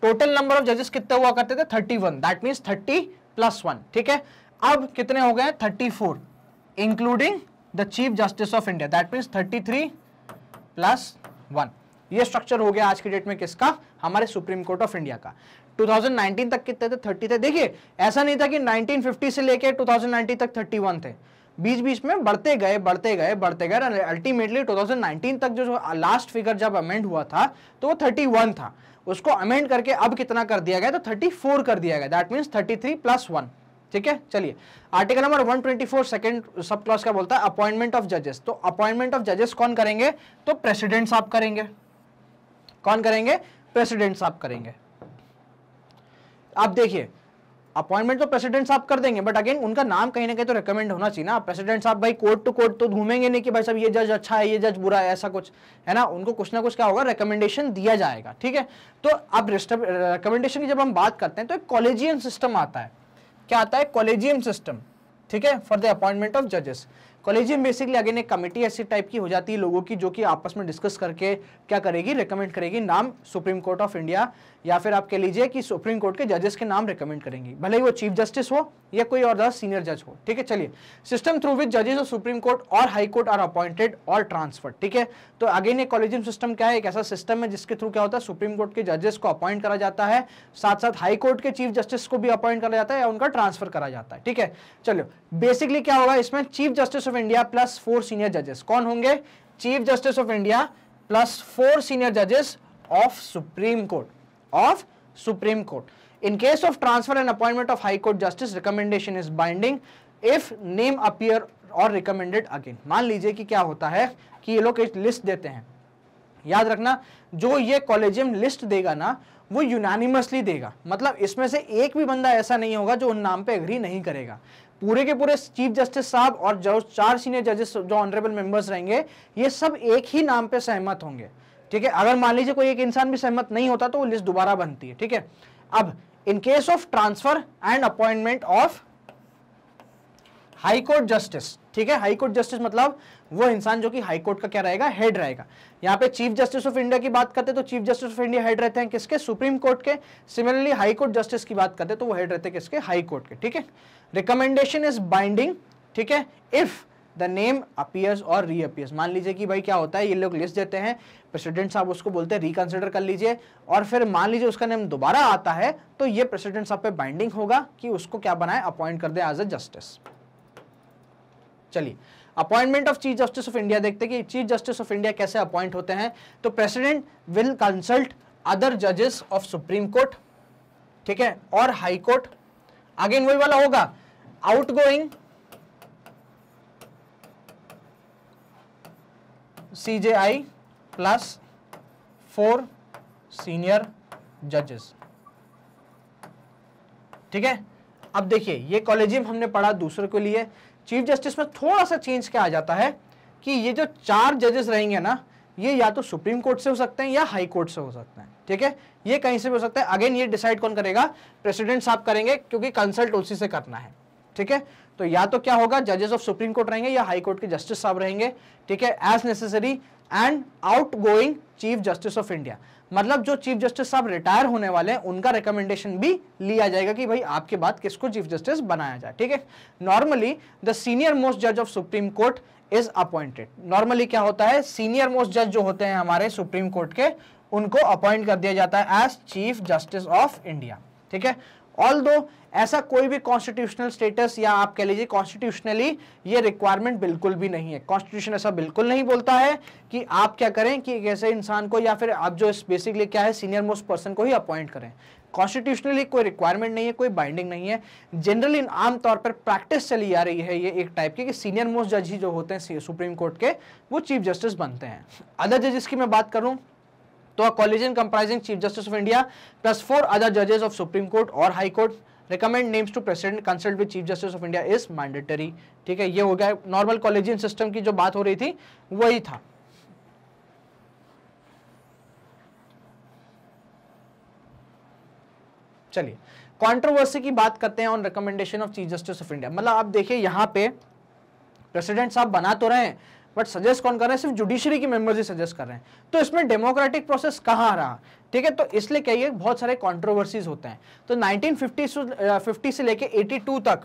total number of जजेस कितने हुआ करते थे, thirty one, that means thirty plus one. ठीक है, अब कितने हो गए, thirty four including the chief justice of India, that means thirty three plus one. ये स्ट्रक्चर हो गया आज की डेट में किसका, हमारे सुप्रीम कोर्ट ऑफ इंडिया का। टू थाउजेंड नाइनटीन तक कितने थे, थर्टी थे। देखिए ऐसा नहीं था कि नाइनटीन फिफ्टी से लेके टू थाउजेंड नाइनटीन तक थर्टी वन थे, बीच बीच में बढ़ते गए बढ़ते गए बढ़ते गए, अल्टीमेटली टू थाउजेंड नाइनटीन तक जो लास्ट फिगर जब अमेंड हुआ था तो वो थर्टी वन था, उसको अमेंड करके अब कितना कर दिया गया, तो थर्टी फोर कर दिया गया, that means thirty three plus one. ठीक है, चलिए आर्टिकल नंबर एक सौ चौबीस सेकंड सब क्लॉज क्या बोलता है, अपॉइंटमेंट ऑफ जजेस। तो अपॉइंटमेंट ऑफ जजेस कौन करेंगे, तो प्रेसिडेंट साहब करेंगे। कौन करेंगे, प्रेसिडेंट साहब करेंगे। आप देखिए अपॉइंटमेंट तो प्रेसिडेंट साहब कर देंगे, बट अगेन उनका नाम कहीं ना कहीं तो रिकमेंड होना चाहिए ना। प्रेसिडेंट साहब भाई कोर्ट टू कोर्ट तो घूमेंगे नहीं कि भाई साहब ये जज अच्छा है ये जज बुरा है, ऐसा कुछ है ना, उनको कुछ ना कुछ क्या होगा, रिकमेंडेशन दिया जाएगा। ठीक है, तो अब रिकमेंडेशन की जब हम बात करते हैं तो एक कॉलेजियम सिस्टम आता है। क्या आता है, कॉलेजियम सिस्टम। ठीक है, फॉर द अपॉइंटमेंट ऑफ जजेस। कॉलेजियम बेसिकली अगेन एक कमेटी ऐसी टाइप की हो जाती है लोगों की, जो कि आपस में डिस्कस करके क्या करेगी, रिकमेंड करेगी नाम सुप्रीम कोर्ट ऑफ इंडिया, या फिर आप कह लीजिए कि सुप्रीम कोर्ट के जजेस के नाम रिकमेंड करेंगी, भले ही वो चीफ जस्टिस हो या कोई और दस सीनियर जज हो। ठीक है, चलिए सिस्टम थ्रू विच जजेस ऑफ सुप्रीम कोर्ट और हाई कोर्ट आर अपॉइंटेड और ट्रांसफर्ड। ठीक है, तो अगेन ये कॉलेजियम सिस्टम क्या है, एक ऐसा सिस्टम है जिसके थ्रू क्या होता है, सुप्रीम कोर्ट के जजेस को अपॉइंट करा जाता है, साथ साथ हाई कोर्ट के चीफ जस्टिस को भी अपॉइंट करा जाता है या उनका ट्रांसफर करा जाता है। ठीक है, चलो बेसिकली क्या होगा, इसमें chief justice of India plus four senior जजेस। कौन होंगे, chief justice of India plus four senior जजेस of supreme court, of supreme court. In case of transfer and appointment of high court justice, recommendation is binding if name appear और recommended again. मान लीजिए कि क्या होता है कि ये लोग एक लिस्ट देते हैं, याद रखना जो ये कॉलेजियम लिस्ट देगा ना वो यूनानिमसली देगा, मतलब इसमें से एक भी बंदा ऐसा नहीं होगा जो उन नाम पे एग्री नहीं करेगा। पूरे के पूरे चीफ जस्टिस साहब और जो चार सीनियर जजेस जो ऑनरेबल मेंबर्स रहेंगे ये सब एक ही नाम पे सहमत होंगे। ठीक है, अगर मान लीजिए कोई एक इंसान भी सहमत नहीं होता तो वो लिस्ट दोबारा बनती है। ठीक है, अब in case of transfer and appointment of high court justice, ठीक है, हाई कोर्ट जस्टिस मतलब वो इंसान जो कि हाई कोर्ट का क्या रहेगा, हेड रहेगा। यहाँ पे चीफ जस्टिस ऑफ इंडिया की बात करते तो chief justice of India head रहते हैं किसके, सुप्रीम कोर्ट के। सिमिलरली हाई कोर्ट जस्टिस की बात करते तो वो हेड रहते हैं किसके, हाई कोर्ट के। ठीक है, रिकमेंडेशन इज बाइंडिंग, ठीक है, इफ द नेम अपीयर्स और रीअपीयर्स। मान लीजिए कि भाई क्या होता है, ये लोग लिस्ट देते हैं, प्रेसिडेंट साहब उसको बोलते हैं रिकंसिडर कर लीजिए, और फिर मान लीजिए उसका नेम दोबारा आता है तो ये प्रेसिडेंट साहब पे बाइंडिंग होगा कि उसको क्या बनाए, अपॉइंट कर दे एज अ जस्टिस। चलिए appointment of chief justice of India देखते हैं कि चीफ जस्टिस ऑफ इंडिया कैसे अपॉइंट होते हैं। तो प्रेसिडेंट विल कंसल्ट अदर जजेस ऑफ सुप्रीम कोर्ट, ठीक है, और हाई कोर्ट। अगेन वही वाला होगा, outgoing CJI plus four senior जजेस। ठीक है, अब देखिए ये कॉलेजियम हमने पढ़ा दूसरे के लिए। चीफ जस्टिस में थोड़ा सा चेंज क्या आ जाता है कि ये जो चार जजेस रहेंगे ना, ये या तो सुप्रीम कोर्ट से हो सकते हैं या हाई कोर्ट से हो सकते हैं। ठीक है, ये कहीं से भी हो सकता है। अगेन ये डिसाइड कौन करेगा, प्रेसिडेंट साहब करेंगे, क्योंकि कंसल्ट उसी से करना है। ठीक है, तो या तो क्या होगा, जजेस ऑफ सुप्रीम कोर्ट रहेंगे या हाई कोर्ट के जस्टिस साहब रहेंगे। ठीक है, as necessary and outgoing chief justice of India, मतलब जो चीफ जस्टिस साहब रिटायर होने वाले हैं उनका रिकमेंडेशन भी लिया जाएगा कि भाई आपके बाद किसको चीफ जस्टिस बनाया जाए। ठीक है, नॉर्मली द सीनियर मोस्ट जज of supreme court is appointed. Normally क्या होता है, सीनियर मोस्ट जज जो होते हैं हमारे सुप्रीम कोर्ट के, उनको अपॉइंट कर दिया जाता है as chief justice of India. ठीक है, ऑल्दो ऐसा कोई भी कॉन्स्टिट्यूशनल स्टेटस या आप कह लीजिए कॉन्स्टिट्यूशनली ये रिक्वायरमेंट बिल्कुल भी नहीं है। कॉन्स्टिट्यूशन ऐसा बिल्कुल नहीं बोलता है कि आप क्या करें कि ऐसे इंसान को या फिर आप जो बेसिकली क्या है सीनियर मोस्ट पर्सन को ही अपॉइंट करें। कॉन्स्टिट्यूशनली कोई रिक्वायरमेंट नहीं है, कोई बाइंडिंग नहीं है। जनरली आमतौर पर प्रैक्टिस चली आ रही है ये एक टाइप की कि सीनियर मोस्ट जज ही जो होते हैं सुप्रीम कोर्ट के वो चीफ जस्टिस बनते हैं। अदर जजेस की मैं बात करूँ तो a collegium comprising chief justice of India plus four other जजेस ऑफ सुप्रीम कोर्ट और high court, recommend names to president, consult with chief justice of India is mandatory. ठीक है, ये हो गया नॉर्मल कॉलेजियन सिस्टम की जो बात हो रही थी वही था। चलिए कंट्रोवर्सी की बात करते हैं on recommendation of chief justice of India. मतलब आप देखिए यहाँ पे प्रेसिडेंट साहब बना तो रहे हैं बट सजेस्ट कौन कर रहे हैं, सिर्फ जुडिशरी के मेंबर्स ही सजेस्ट कर रहे हैं, तो इसमें डेमोक्रेटिक प्रोसेस कहाँ रहा। ठीक है, तो इसलिए क्या ये बहुत सारे कंट्रोवर्सीज होते हैं। तो नाइनटीन फिफ्टी से लेके एटी टू तक,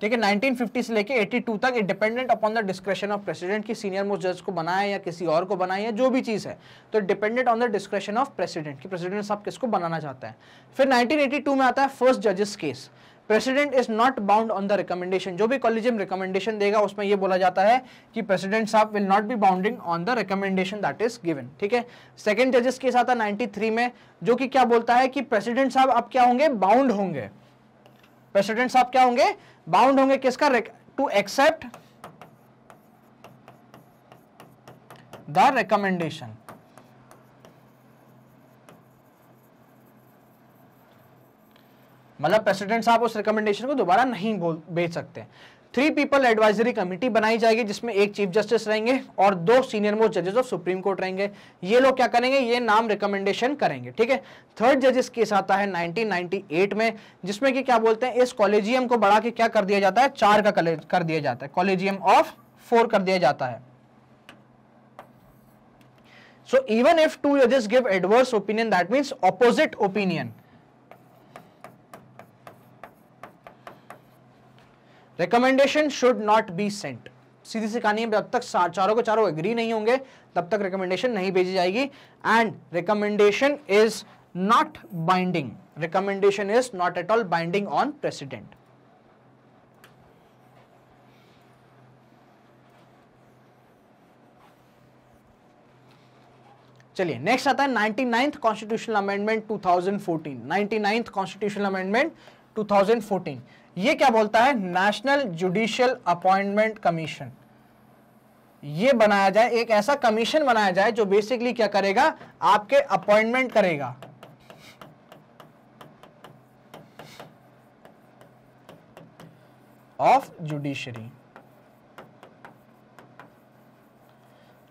ठीक है, नाइनटीन फिफ्टी से लेके एटी टू तक it dependent upon the discretion of president, की सीनियर मोस्ट जज को बनाया या किसी और को बनाया या जो भी चीज़ है, तो dependent on the discretion of president, कि प्रेसिडेंट साहब किसको बनाना चाहते हैं। फिर नाइनटीन एटी टू में आता है फर्स्ट जजेस case, president is not bound on the recommendation, जो भी कॉलेजियम रिकमेंडेशन देगा उसमें यह बोला जाता है कि प्रेसिडेंट साहब will not be bounding on the recommendation that is given. ठीक है, सेकेंड जजेस केस आता है नाइन्टी थ्री में, जो कि क्या बोलता है कि प्रेसिडेंट साहब आप क्या होंगे, बाउंड होंगे, प्रेसिडेंट साहब क्या होंगे, बाउंड होंगे किसका, टू एक्सेप्ट द रिकमेंडेशन। मतलब प्रेसिडेंट साहब उस रिकमेंडेशन को दोबारा नहीं बोल भेज सकते। थ्री पीपल एडवाइजरी कमेटी बनाई जाएगी जिसमें एक चीफ जस्टिस रहेंगे और दो सीनियर मोस्ट जजेस ऑफ सुप्रीम कोर्ट रहेंगे, ये लोग क्या करेंगे, ये नाम रिकमेंडेशन करेंगे। ठीक है, थर्ड जजेस केस आता है नाइनटीन नाइंटी एट में, जिसमें कि क्या बोलते हैं, इस कॉलेजियम को बढ़ा के क्या कर दिया जाता है, चार का कर दिया जाता है, कॉलेजियम ऑफ फोर कर दिया जाता है। सो इवन इफ टू जजेस give adverse opinion that means opposite opinion, recommendation should not be sent. सीधी सी कहानी है, जब तक चारों के चारों एग्री नहीं होंगे तब तक रिकमेंडेशन नहीं भेजी जाएगी। And recommendation is not binding, recommendation is not at all binding on president. चलिए नेक्स्ट आता है ninety ninth constitutional amendment two thousand fourteen, ninety ninth constitutional amendment two thousand fourteen, ये क्या बोलता है, नेशनल जुडिशियल अपॉइंटमेंट कमीशन, ये बनाया जाए, एक ऐसा कमीशन बनाया जाए जो बेसिकली क्या करेगा, आपके अपॉइंटमेंट करेगा। ऑफ जुडिशरी,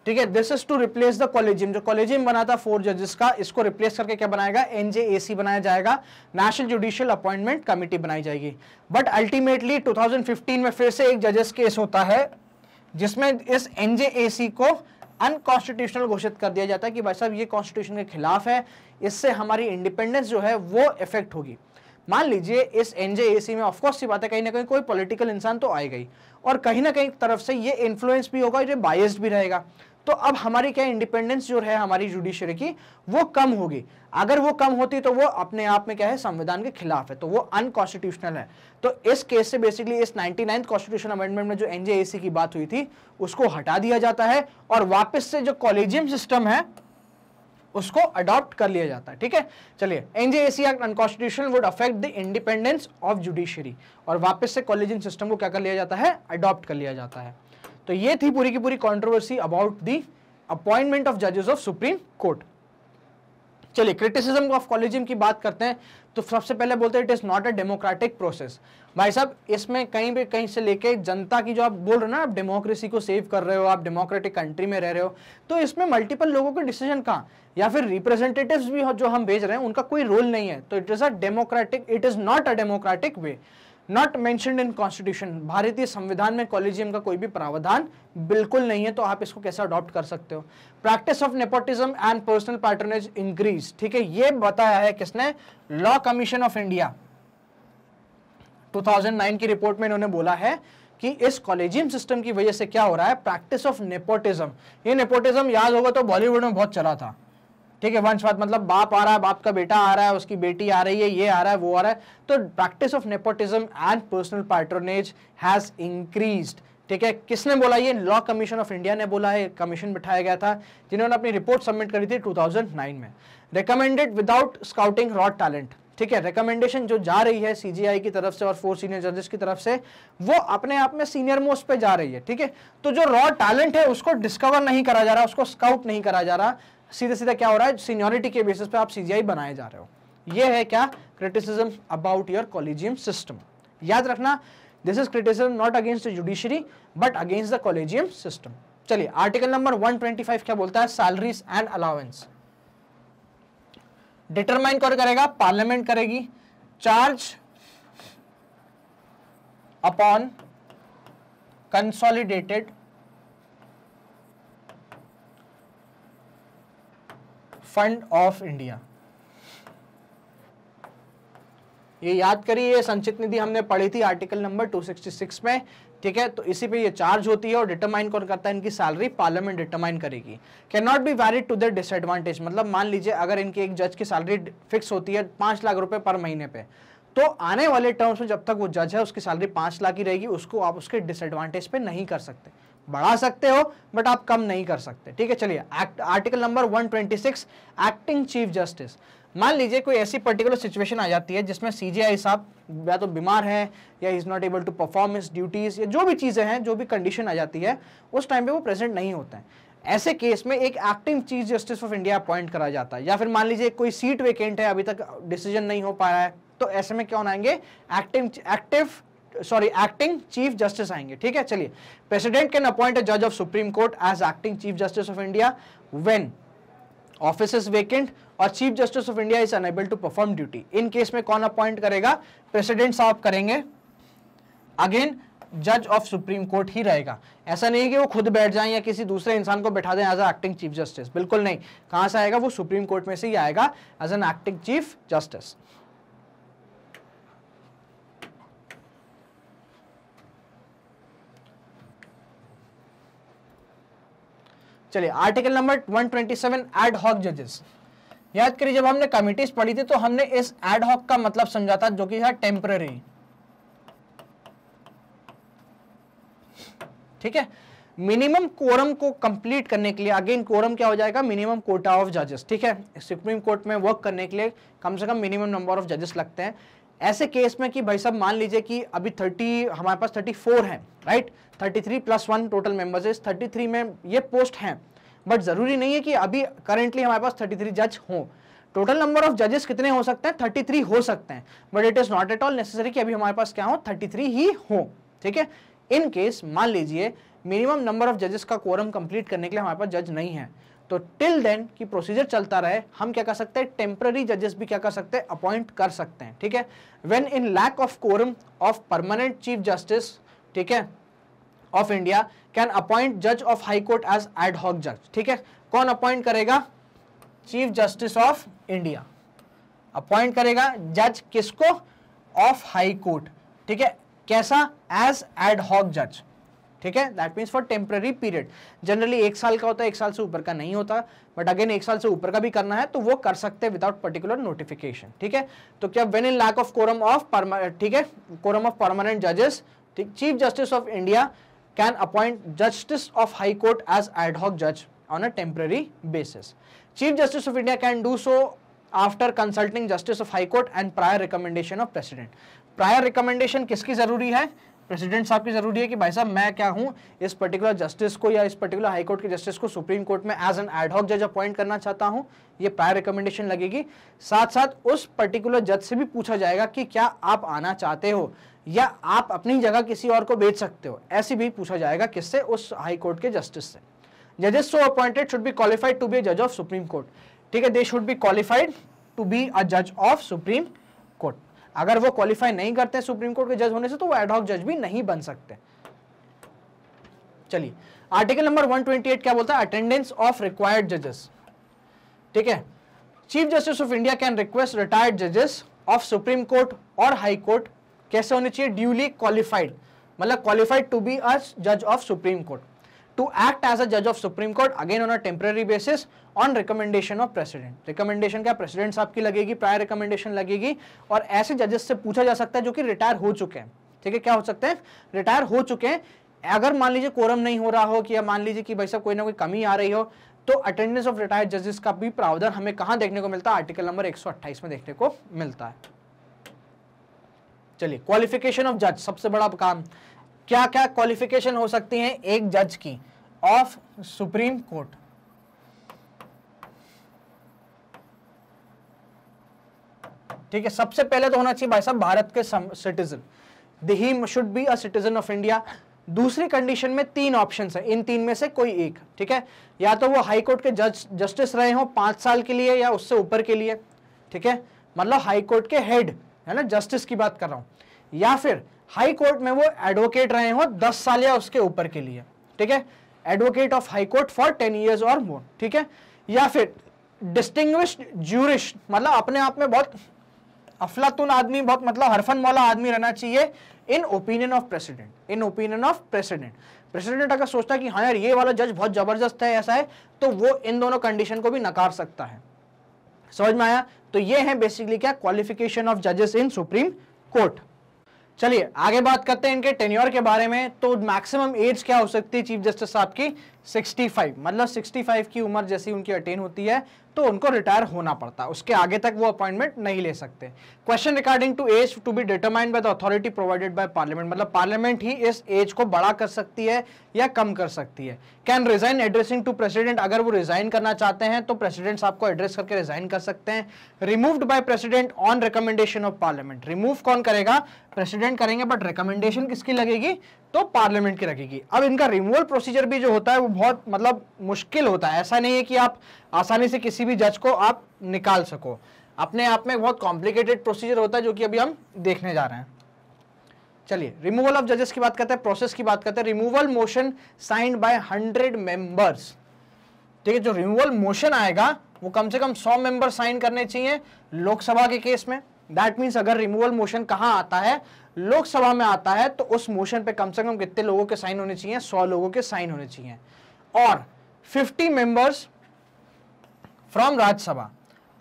ठीक है, this is to replace the collegium, जो कॉलेजियम बना था फोर जजेस का, इसको रिप्लेस करके क्या बनाएगा, एनजेएसी बनाया जाएगा, नेशनल जुडिशियल अपॉइंटमेंट कमेटी बनाई जाएगी। But ultimately two thousand fifteen में फिर से एक जजेस केस होता है जिसमें इस एनजेएसी को अनकॉन्स्टिट्यूशनल घोषित कर दिया जाता है कि भाई साहब ये कॉन्स्टिट्यूशन के खिलाफ है, इससे हमारी इंडिपेंडेंस जो है वो इफेक्ट होगी। मान लीजिए इस एनजेएसी में ऑफकोर्स ये बात है कहीं ना कहीं कोई पॉलिटिकल इंसान तो आएगा ही और कहीं ना कहीं तरफ से ये इन्फ्लुएंस भी होगा, ये बायस्ड भी रहेगा, तो अब हमारी क्या इंडिपेंडेंस जो है हमारी जुडिशरी की वो कम होगी। अगर वो कम होती तो वो अपने आप में क्या है, संविधान के खिलाफ है, तो वो अनकॉन्स्टिट्यूशनल है। तो इस केस से बेसिकली इस नाइंटी नाइंथ कॉन्स्टिट्यूशन अमेंडमेंट में जो एनजेएसी की बात हुई थी उसको हटा दिया जाता है और वापस से जो कॉलेजियम सिस्टम है उसको अडॉप्ट कर लिया जाता है। ठीक है, चलिए NJAC act unconstitutional would affect the independence of judiciary, और वापस से कॉलेजियम सिस्टम को क्या कर लिया जाता है, अडॉप्ट कर लिया जाता है। तो ये थी पूरी की पूरी controversy about the appointment of जजेस ऑफ सुप्रीम कोर्ट। चलिए क्रिटिसिज्म ऑफ कॉलेजियम की बात करते हैं, तो सबसे पहले बोलते हैं it is not a democratic process. भाई साहब इसमें कहीं भी कहीं से लेके जनता की जो आप बोल रहे हो ना, आप डेमोक्रेसी को सेव कर रहे हो, आप डेमोक्रेटिक कंट्री में रह रहे हो, तो इसमें मल्टीपल लोगों के डिसीजन का या फिर रिप्रेजेंटेटिव्स भी जो हम भेज रहे हैं उनका कोई रोल नहीं है, तो it is a democratic, it is not a democratic way, not mentioned in constitution. भारतीय संविधान में कॉलेजियम का कोई भी प्रावधान बिल्कुल नहीं है, तो आप इसको कैसे अडॉप्ट कर सकते हो। Practice of nepotism and personal patronage increase, ठीक है, ये बताया है किसने, law commission of India two thousand nine की रिपोर्ट में इन्होंने बोला है कि इस कॉलेजियम सिस्टम की वजह से क्या हो रहा है, प्रैक्टिस ऑफ नेपोटिज्म। ये नेपोटिज्म याद होगा तो बॉलीवुड में बहुत चला था, ठीक है, वंशवाद, मतलब बाप आ रहा है, बाप का बेटा आ रहा है, उसकी बेटी आ रही है, ये आ रहा है, वो आ रहा है, तो practice of nepotism and personal patronage has increased. ठीक है, किसने बोला, ये लॉ कमीशन ऑफ इंडिया ने बोला है, कमीशन बिठाया गया था जिन्होंने अपनी रिपोर्ट सबमिट करी थी टू थाउजेंड नाइन में। Recommended without scouting raw talent, ठीक है, रिकमेंडेशन जो जा रही है सीजीआई की तरफ से और फोर सीनियर जजेस की तरफ से वो अपने आप में सीनियर मोस्ट पे जा रही है। ठीक है, तो जो रॉ टैलेंट है उसको डिस्कवर नहीं करा जा रहा, उसको स्काउट नहीं करा जा रहा, सीधे सीधा क्या हो रहा है, सीनियोरिटी के बेसिस पे आप सीजीआई बनाए जा रहे हो। ये है क्या, criticism about your collegium system. याद रखना, this is criticism not against the judiciary but against the collegium system. चलिए आर्टिकल नंबर एक सौ पच्चीस क्या बोलता है, सैलरीज एंड अलाउंस डिटरमाइन कौन करेगा, पार्लियामेंट करेगी। Charge upon consolidated fund of India, ये याद करिए, संचित निधि हमने पढ़ी थी आर्टिकल नंबर दो सौ छियासठ में, ठीक है। तो इसी पे ये चार्ज होती है और डिटरमाइन कौन करता है, इनकी सैलरी पार्लियामेंट डिटरमाइन करेगी। Can not be varied to their disadvantage, मतलब मान लीजिए अगर इनकी एक जज की सैलरी फिक्स होती है पाँच लाख रुपए पर महीने पे, तो आने वाले टर्म्स में जब तक वो जज है उसकी सैलरी पाँच लाख की रहेगी, उसको आप उसके डिसएडवांटेज पे नहीं कर सकते। बढ़ा सकते हो बट आप कम नहीं कर सकते, ठीक है। चलिए आर्टिकल नंबर एक सौ छब्बीस एक्टिंग चीफ जस्टिस। मान लीजिए कोई ऐसी पर्टिकुलर सिचुएशन आ जाती है जिसमें सीजीआई साहब या तो बीमार है या is not able to perform his duties, या जो भी चीज़ें हैं, जो भी कंडीशन आ जाती है उस टाइम पे वो प्रेजेंट नहीं होते हैं। ऐसे केस में एक acting chief justice of India appoint करा जाता है। या फिर मान लीजिए कोई सीट वेकेंट है, अभी तक डिसीजन नहीं हो पा रहा है, तो ऐसे में क्या आएंगे, active active sorry acting chief justice आएंगे, ठीक है। चलिए, प्रेसिडेंट कैन अपॉइंट अ जज of supreme court as acting chief justice of India when office is vacant और chief justice of India is unable to perform duty. In case में कौन appoint करेगा, president साहब करेंगे। अगेन जज of supreme court ही रहेगा, ऐसा नहीं है कि वो खुद बैठ जाएं या किसी दूसरे इंसान को बैठा दें as a acting chief justice, बिल्कुल नहीं। कहाँ से आएगा वो, सुप्रीम कोर्ट में से ही आएगा as an acting chief justice. चलिए आर्टिकल नंबर एक सौ सत्ताईस एड हॉक जजेस। याद करिए जब हमने कमिटीज पढ़ी थी तो हमने इस एड हॉक का मतलब समझा था, जो कि था टेम्पररी, ठीक है। मिनिमम कोरम को कंप्लीट करने के लिए, अगेन कोरम क्या हो जाएगा, मिनिमम कोटा ऑफ जजेस, ठीक है। सुप्रीम कोर्ट में वर्क करने के लिए कम से कम मिनिमम नंबर ऑफ जजेस लगते हैं। ऐसे केस में कि भाई साहब मान लीजिए कि अभी तीस, हमारे पास चौंतीस हैं, राइट, तैंतीस प्लस वन टोटल मेंबर्स है, तैंतीस में ये पोस्ट हैं, बट ज़रूरी नहीं है कि अभी करेंटली हमारे पास तैंतीस जज हों। टोटल नंबर ऑफ जजेस कितने हो सकते हैं, तैंतीस हो सकते हैं, but it is not at all necessary कि अभी हमारे पास क्या हो, तैंतीस ही हो, ठीक है। इन केस मान लीजिए मिनिमम नंबर ऑफ जजेस का कोरम कंप्लीट करने के लिए हमारे पास जज नहीं है, तो टिल देन की प्रोसीजर चलता रहे, हम क्या कर सकते हैं, टेम्पररी जजेस भी क्या कर सकते हैं, अपॉइंट कर सकते हैं, ठीक है। When in lack of quorum of permanent chief justice, ठीक है, ऑफ इंडिया कैन अपॉइंट जज of high court as ad hoc जज, ठीक है। कौन अपॉइंट करेगा, chief justice of India appoint करेगा जज, किसको, ऑफ हाई कोर्ट, ठीक है। कैसा, एज एड हॉक जज, ठीक है। That means for temporary period, generally एक साल का होता है, एक साल से ऊपर का नहीं होता, बट अगेन एक साल से ऊपर का भी करना है तो वो कर सकते हैं विदाउट पर्टिकुलर नोटिफिकेशन, ठीक है। तो क्या, when in lack of quorum of permanent, ठीक है, कोरम ऑफ परमानेंट जजेस, ठीक, chief justice of India can appoint justice of high court as ad hoc जज on a temporary basis. Chief justice of India can do so after consulting justice of high court and prior recommendation of president. Prior recommendation किसकी जरूरी है, president साहब की जरूरी है कि भाई साहब मैं क्या हूँ, इस पर्टिकुलर जस्टिस को या इस पर्टिकुलर हाई कोर्ट के जस्टिस को सुप्रीम कोर्ट में एज एन एड हॉक जज अपॉइंट करना चाहता हूँ, ये प्रायर रिकमेंडेशन लगेगी। साथ साथ उस पर्टिकुलर जज से भी पूछा जाएगा कि क्या आप आना चाहते हो या आप अपनी जगह किसी और को बेच सकते हो, ऐसे भी पूछा जाएगा, किससे, उस हाई कोर्ट के जस्टिस से। जजेस सो appointed should be qualified to B जज ऑफ सुप्रीम कोर्ट, ठीक है। They should be qualified to be a जज ऑफ सुप्रीम कोर्ट। अगर वो क्वालिफाई नहीं करते हैं सुप्रीम कोर्ट के जज होने से तो वो एड हॉक जज भी नहीं बन सकते। चलिए आर्टिकल नंबर एक सौ अट्ठाईस क्या बोलता है, अटेंडेंस ऑफ रिक्वायर्ड जजेस, ठीक है। Chief justice of India can request retired जजेस ऑफ सुप्रीम कोर्ट और हाई कोर्ट, कैसे होने चाहिए, ड्यूली क्वालिफाइड, मतलब क्वालिफाइड टू बी अ जज of supreme court, to act as a judge of Supreme Court again on a temporary basis on recommendation of president। recommendation क्या, president साहब की लगेगी, prior recommendation लगेगी। और ऐसे judges से पूछा जा सकता है जो कि retire हो चुके हैं, ठीक है। क्या हो सकते हैं, retire हो चुके हैं। अगर मान लीजिए quorum नहीं हो रहा हो कि या मान लीजिए कि भाई साहब कोई ना कोई कमी आ रही हो, तो attendance of retired judges का भी प्रावधान हमें कहाँ देखने को मिलता है, आर्टिकल नंबर एक सौ अट्ठाईस में देखने को मिलता है। चलिए qualification of judge, सबसे बड़ा काम, क्या क्या क्वालिफिकेशन हो सकती है एक जज की ऑफ सुप्रीम कोर्ट, ठीक है, सबसे पहले तो होना चाहिए भाई साहब भारत के citizen, he should be a citizen of India. दूसरी कंडीशन में तीन ऑप्शंस है, इन तीन में से कोई एक, ठीक है, या तो वो हाई कोर्ट के जज जस्टिस रहे हों पाँच साल के लिए या उससे ऊपर के लिए, ठीक है, मतलब हाई कोर्ट के हेड है ना, जस्टिस की बात कर रहा हूँ, या फिर हाई कोर्ट में वो एडवोकेट रहे हों दस साल या उसके ऊपर के लिए, ठीक है, advocate of high court for ten years और मोर, ठीक है, या फिर डिस्टिंग्विश्ड ज्यूरिस्ट, मतलब अपने आप में बहुत अफलातून आदमी, बहुत मतलब हरफन वाला आदमी रहना चाहिए in opinion of president, in opinion of president. President अगर सोचता है कि हाँ यार ये वाला जज बहुत जबरदस्त है, ऐसा है, तो वो इन दोनों कंडीशन को भी नकार सकता है। समझ में आया? तो ये है बेसिकली क्या, क्वालिफिकेशन ऑफ जजेस इन सुप्रीम कोर्ट। चलिए आगे बात करते हैं इनके टेन्योर के बारे में। तो मैक्सिमम एज क्या हो सकती है चीफ जस्टिस साहब की? सिक्सटी फाइव, मतलब सिक्सटी फाइव की उम्र जैसी उनकी अटेन होती है तो उनको रिटायर होना पड़ता है, उसके आगे तक वो अपॉइंटमेंट नहीं ले सकते। Question regarding to age to be determined by the authority provided by parliament, मतलब पार्लियामेंट ही इस एज को बड़ा कर सकती है या कम कर सकती है। Can resign addressing to president, अगर वो रिजाइन करना चाहते हैं तो प्रेसिडेंट साहब को एड्रेस करके रिजाइन कर सकते हैं। Removed by president on recommendation of parliament, remove कौन करेगा? प्रेसिडेंट करेंगे, बट रिकमेंडेशन किसकी लगेगी? तो पार्लियामेंट की लगेगी। अब इनका रिमूवल प्रोसीजर भी जो होता है वो बहुत मतलब मुश्किल होता है, ऐसा नहीं है कि आप आसानी से किसी भी जज को आप निकाल सको, अपने आप में बहुत कॉम्प्लिकेटेड प्रोसीजर होता है जो कि अभी हम देखने जा रहे हैं। चलिए रिमूवल ऑफ जजेस की बात करते हैं, प्रोसेस की बात करते हैं। Removal motion signed by hundred members, ठीक है, जो रिमूवल मोशन आएगा वो कम से कम सौ मेंबर साइन करने चाहिए लोकसभा के केस में। दैट मीन्स अगर रिमूवल मोशन कहाँ आता है? लोकसभा में आता है, तो उस मोशन पे कम से कम कितने लोगों के साइन होने चाहिए? सौ लोगों के साइन होने चाहिए। और फिफ्टी मेंबर्स फ्रॉम राज्यसभा,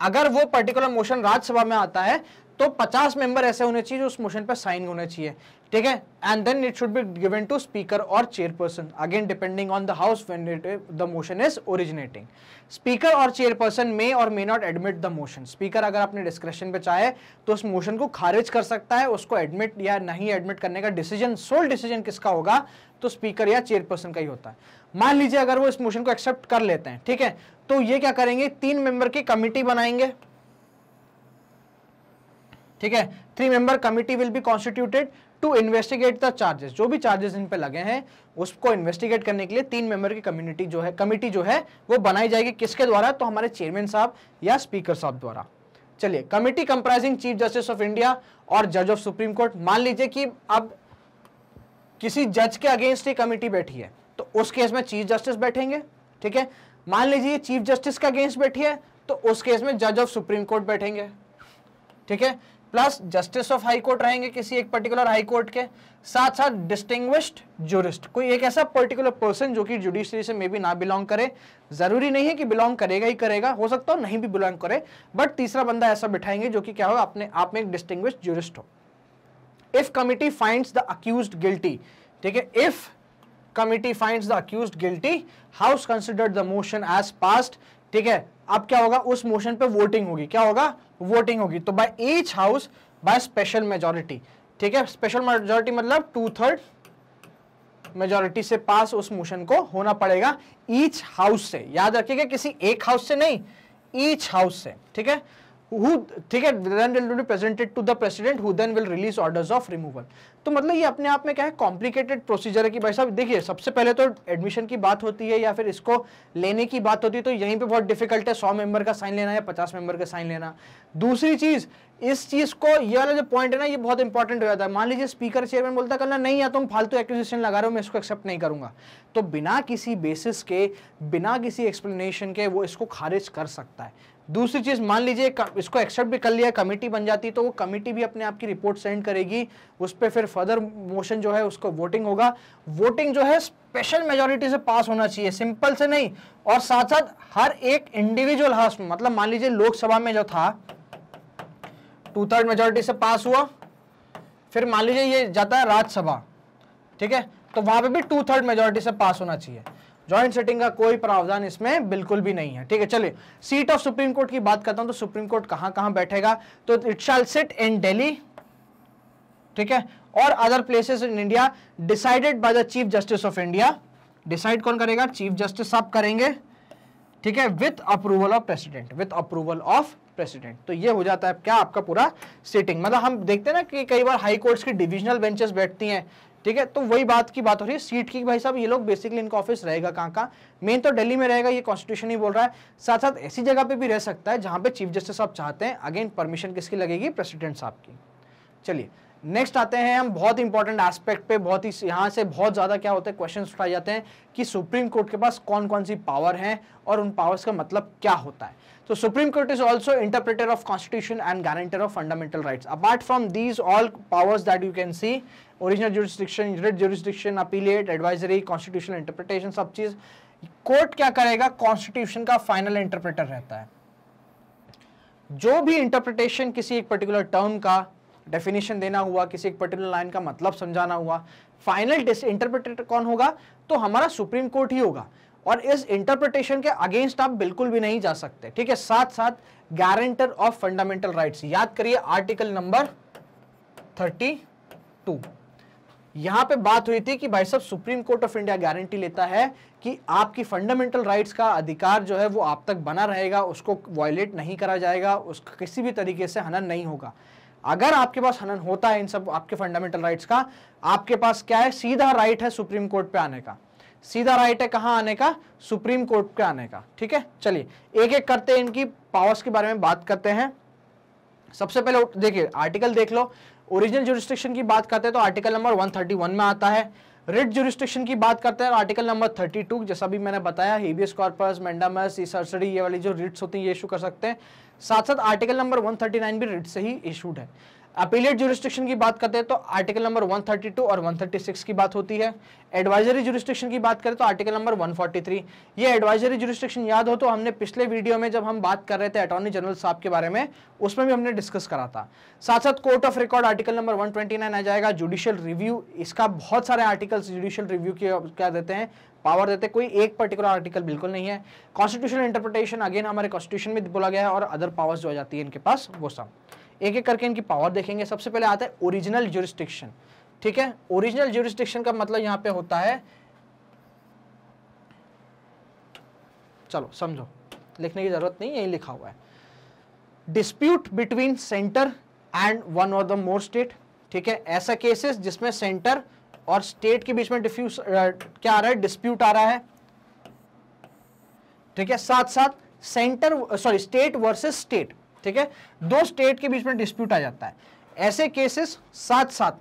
अगर वो पर्टिकुलर मोशन राज्यसभा में आता है तो पचास मेंबर ऐसे होने चाहिए जो उस मोशन पे साइन होने चाहिए, ठीक है। And then it should be given to speaker और chairperson, again depending on the house when the motion is originating. Speaker और चेयरपर्सन मे और may not admit the motion, speaker अगर अपने डिस्क्रेशन पे चाहे तो उस मोशन को खारिज कर सकता है, उसको एडमिट या नहीं एडमिट करने का डिसीजन, सोल डिसीजन किसका होगा? तो स्पीकर या चेयरपर्सन का ही होता है। मान लीजिए अगर वो इस मोशन को एक्सेप्ट कर लेते हैं, ठीक है, तो ये क्या करेंगे? तीन मेंबर की कमेटी बनाएंगे, ठीक है। Three member committee will be constituted to investigate the charges, जो भी चार्जेस इन पे लगे हैं उसको इन्वेस्टिगेट करने के लिए तीन मेंबर की कम्युनिटी जो है कमिटी जो है वो बनाई जाएगी। किसके द्वारा? तो हमारे चेयरमैन साहब या स्पीकर साहब द्वारा। चलिए, committee comprising chief justice of India और जज ऑफ सुप्रीम कोर्ट। मान लीजिए कि अब किसी जज के अगेंस्ट ही कमेटी बैठी है तो उस केस में चीफ जस्टिस बैठेंगे, ठीक है। मान लीजिए चीफ जस्टिस के अगेंस्ट बैठी है तो उस केस में जज ऑफ सुप्रीम कोर्ट बैठेंगे, ठीक है, plus justice of high court रहेंगे किसी एक पर्टिकुलर हाई कोर्ट के, साथ साथ डिस्टिंग्विश्ड ज्यूरिस्ट, कोई एक ऐसा पर्टिकुलर पर्सन जो कि जुडिशरी से मे भी ना बिलोंग करे, जरूरी नहीं है कि बिलोंग करेगा ही करेगा, हो सकता हो नहीं भी बिलोंग करे, बट तीसरा बंदा ऐसा बिठाएंगे जो कि क्या हो, अपने आप में एक डिस्टिंग्विश्ड ज्यूरिस्ट हो। If committee finds the accused guilty, ठीक है, if committee finds the accused guilty house considered the motion as passed, ठीक है। अब क्या होगा? उस मोशन पे वोटिंग होगी, क्या होगा? वोटिंग होगी। तो by each house by special majority, ठीक है, स्पेशल मेजोरिटी मतलब टू थर्ड मेजोरिटी से पास उस मोशन को होना पड़ेगा, ईच हाउस से, याद रखिएगा किसी एक हाउस से नहीं, ईच हाउस से, ठीक है। हु ठीक है then will be presented to the president who then will release orders of removal. तो मतलब ये अपने आप में क्या है, कॉम्प्लिकेटेड प्रोसीजर है कि भाई साहब देखिए सबसे पहले तो एडमिशन की बात होती है या फिर इसको लेने की बात होती है तो यहीं पे बहुत डिफिकल्ट है सौ मेंबर का साइन लेना या पचास मेंबर का साइन लेना। दूसरी चीज़, इस चीज़ को ये वाला जो पॉइंट है ना ये बहुत इंपॉर्टेंट हो जाता है। मान लीजिए स्पीकर चेयरमैन बोलता है कल ना नहीं या तुम फालतू एक्विजिशन लगा रहे हो मैं इसको एक्सेप्ट नहीं करूँगा, तो बिना किसी बेसिस के बिना किसी एक्सप्लेनेशन के वो इसको खारिज कर सकता है। दूसरी चीज़, मान लीजिए इसको एक्सेप्ट भी कर लिया, कमेटी बन जाती तो वो कमेटी भी अपने आप की रिपोर्ट सेंड करेगी, उस पर फिर फर्दर मोशन जो है उसको वोटिंग होगा। वोटिंग जो है स्पेशल मेजोरिटी से पास होना चाहिए, सिंपल से नहीं, और साथ साथ हर एक इंडिविजुअल हाउस में, मतलब मान लीजिए लोकसभा में जो था टू थर्ड मेजोरिटी से पास हुआ, फिर मान लीजिए ये जाता है राज्यसभा, ठीक है, तो वहाँ पर भी टू थर्ड मेजोरिटी से पास होना चाहिए। जॉइंट सेटिंग का कोई प्रावधान इसमें बिल्कुल भी नहीं है, ठीक है। चलिए सीट ऑफ सुप्रीम कोर्ट की बात करता हूं, तो सुप्रीम कोर्ट कहां कहां बैठेगा? तो it shall sit in Delhi, ठीक है, और other places in India decided by the chief justice of India. Decide कौन करेगा? चीफ जस्टिस साहब करेंगे, ठीक है, with approval of president, with approval of president. तो ये हो जाता है क्या आपका पूरा सिटिंग, मतलब हम देखते हैं ना कि कई बार हाई कोर्ट्स की डिविजनल बेंचेस बैठती हैं, ठीक है, तो वही बात की बात हो रही है सीट की। भाई साहब ये लोग बेसिकली इनका ऑफिस रहेगा कहाँ का, मेन तो दिल्ली में रहेगा, ये कॉन्स्टिट्यूशन ही बोल रहा है। साथ साथ ऐसी जगह पे भी रह सकता है जहाँ पे चीफ जस्टिस साहब चाहते हैं। अगेन परमिशन किसकी लगेगी, प्रेसिडेंट साहब की। चलिए नेक्स्ट आते हैं हम बहुत इंपॉर्टेंट एस्पेक्ट पे, बहुत ही यहाँ से बहुत ज़्यादा क्या होता है क्वेश्चन उठाए जाते हैं कि सुप्रीम कोर्ट के पास कौन कौन सी पावर हैं और उन पावर्स का मतलब क्या होता है। तो supreme court is also interpreter of constitution and guarantor of fundamental rights. Apart from these all powers that you can see, original jurisdiction, writ jurisdiction, appellate, advisory, constitutional interpretation, सब चीज़ कोर्ट क्या करेगा, कॉन्स्टिट्यूशन का final interpreter रहता है। जो भी interpretation किसी एक पर्टिकुलर टर्म का डेफिनेशन देना हुआ, किसी एक पर्टिकुलर लाइन का मतलब समझाना हुआ, फाइनल डिस इंटरप्रेटर कौन होगा, तो हमारा सुप्रीम कोर्ट ही होगा। और इस इंटरप्रिटेशन के अगेंस्ट आप बिल्कुल भी नहीं जा सकते, ठीक है। साथ साथ गारंटर ऑफ फंडामेंटल राइट्स, याद करिए आर्टिकल नंबर थर्टी टू। यहाँ पे बात हुई थी कि भाई साहब supreme court of India guarantee लेता है कि आपकी फंडामेंटल राइट्स का अधिकार जो है वो आप तक बना रहेगा, उसको वायलेट नहीं करा जाएगा, उसका किसी भी तरीके से हनन नहीं होगा। अगर आपके पास हनन होता है इन सब आपके फंडामेंटल राइट्स का, आपके पास क्या है, सीधा राइट है सुप्रीम कोर्ट पे आने का, सीधा राइट है कहाँ आने का, सुप्रीम कोर्ट पे आने का, ठीक है। चलिए एक एक करते हैं इनकी पावर्स के बारे में बात करते हैं। सबसे पहले देखिए आर्टिकल देख लो, ओरिजिनल ज्यूरिसडिक्शन की बात करते हैं तो article number one thirty one में आता है। रिट ज्यूरिसडिक्शन की बात करते हैं आर्टिकल नंबर थर्टी टू, जैसा भी मैंने बताया हेबियस कॉर्पस, मेंडामस, सर्सरी, ये वाली जो रिट्स होती हैं ये इशू कर सकते हैं। साथ साथ article number one thirty nine भी रिट से ही इशूड है। अपीलेट ज्यूरिसडिक्शन की बात करते हैं तो article number one thirty two और वन थर्टी सिक्स की बात होती है। एडवाइजरी ज्यूरिसडिक्शन की बात करें तो article number one forty three. ये एडवाइजरी ज्यूरिसडिक्शन याद हो तो हमने पिछले वीडियो में जब हम बात कर रहे थे अटॉर्नी जनरल साहब के बारे में, उसमें भी हमने डिस्कस करा था। साथ साथ court of record article number one twenty nine आ जाएगा। जुडिशियल रिव्यू, इसका बहुत सारे आर्टिकल्स जुडिशियल रिव्यू के क्या देते हैं, पावर देते, कोई एक पर्टिकुलर आर्टिकल बिल्कुल नहीं है। कॉन्स्टिट्यूशनल इंटरप्रिटेशन, अगेन हमारे कॉन्स्टिट्यूशन में बोला गया है, और अदर पावर्स जो आ जाती है इनके पास, वो सब एक एक करके इनकी पावर देखेंगे। सबसे पहले आता है ओरिजिनल ज्यूरिसडिक्शन, ठीक है। ओरिजिनल ज्यूरिसडिक्शन का मतलब यहाँ पे होता है, चलो समझो, लिखने की जरूरत नहीं, यही लिखा हुआ है, dispute between centre and one और द मोर स्टेट, ठीक है। ऐसा केसेस जिसमें सेंटर और स्टेट के बीच में डिफ्यूज क्या आ रहा है, डिस्प्यूट आ रहा है, ठीक है। साथ साथ centre sorry state versus state, ठीक है, दो स्टेट के बीच में डिस्प्यूट आ जाता है, ऐसे केसेस। साथ साथ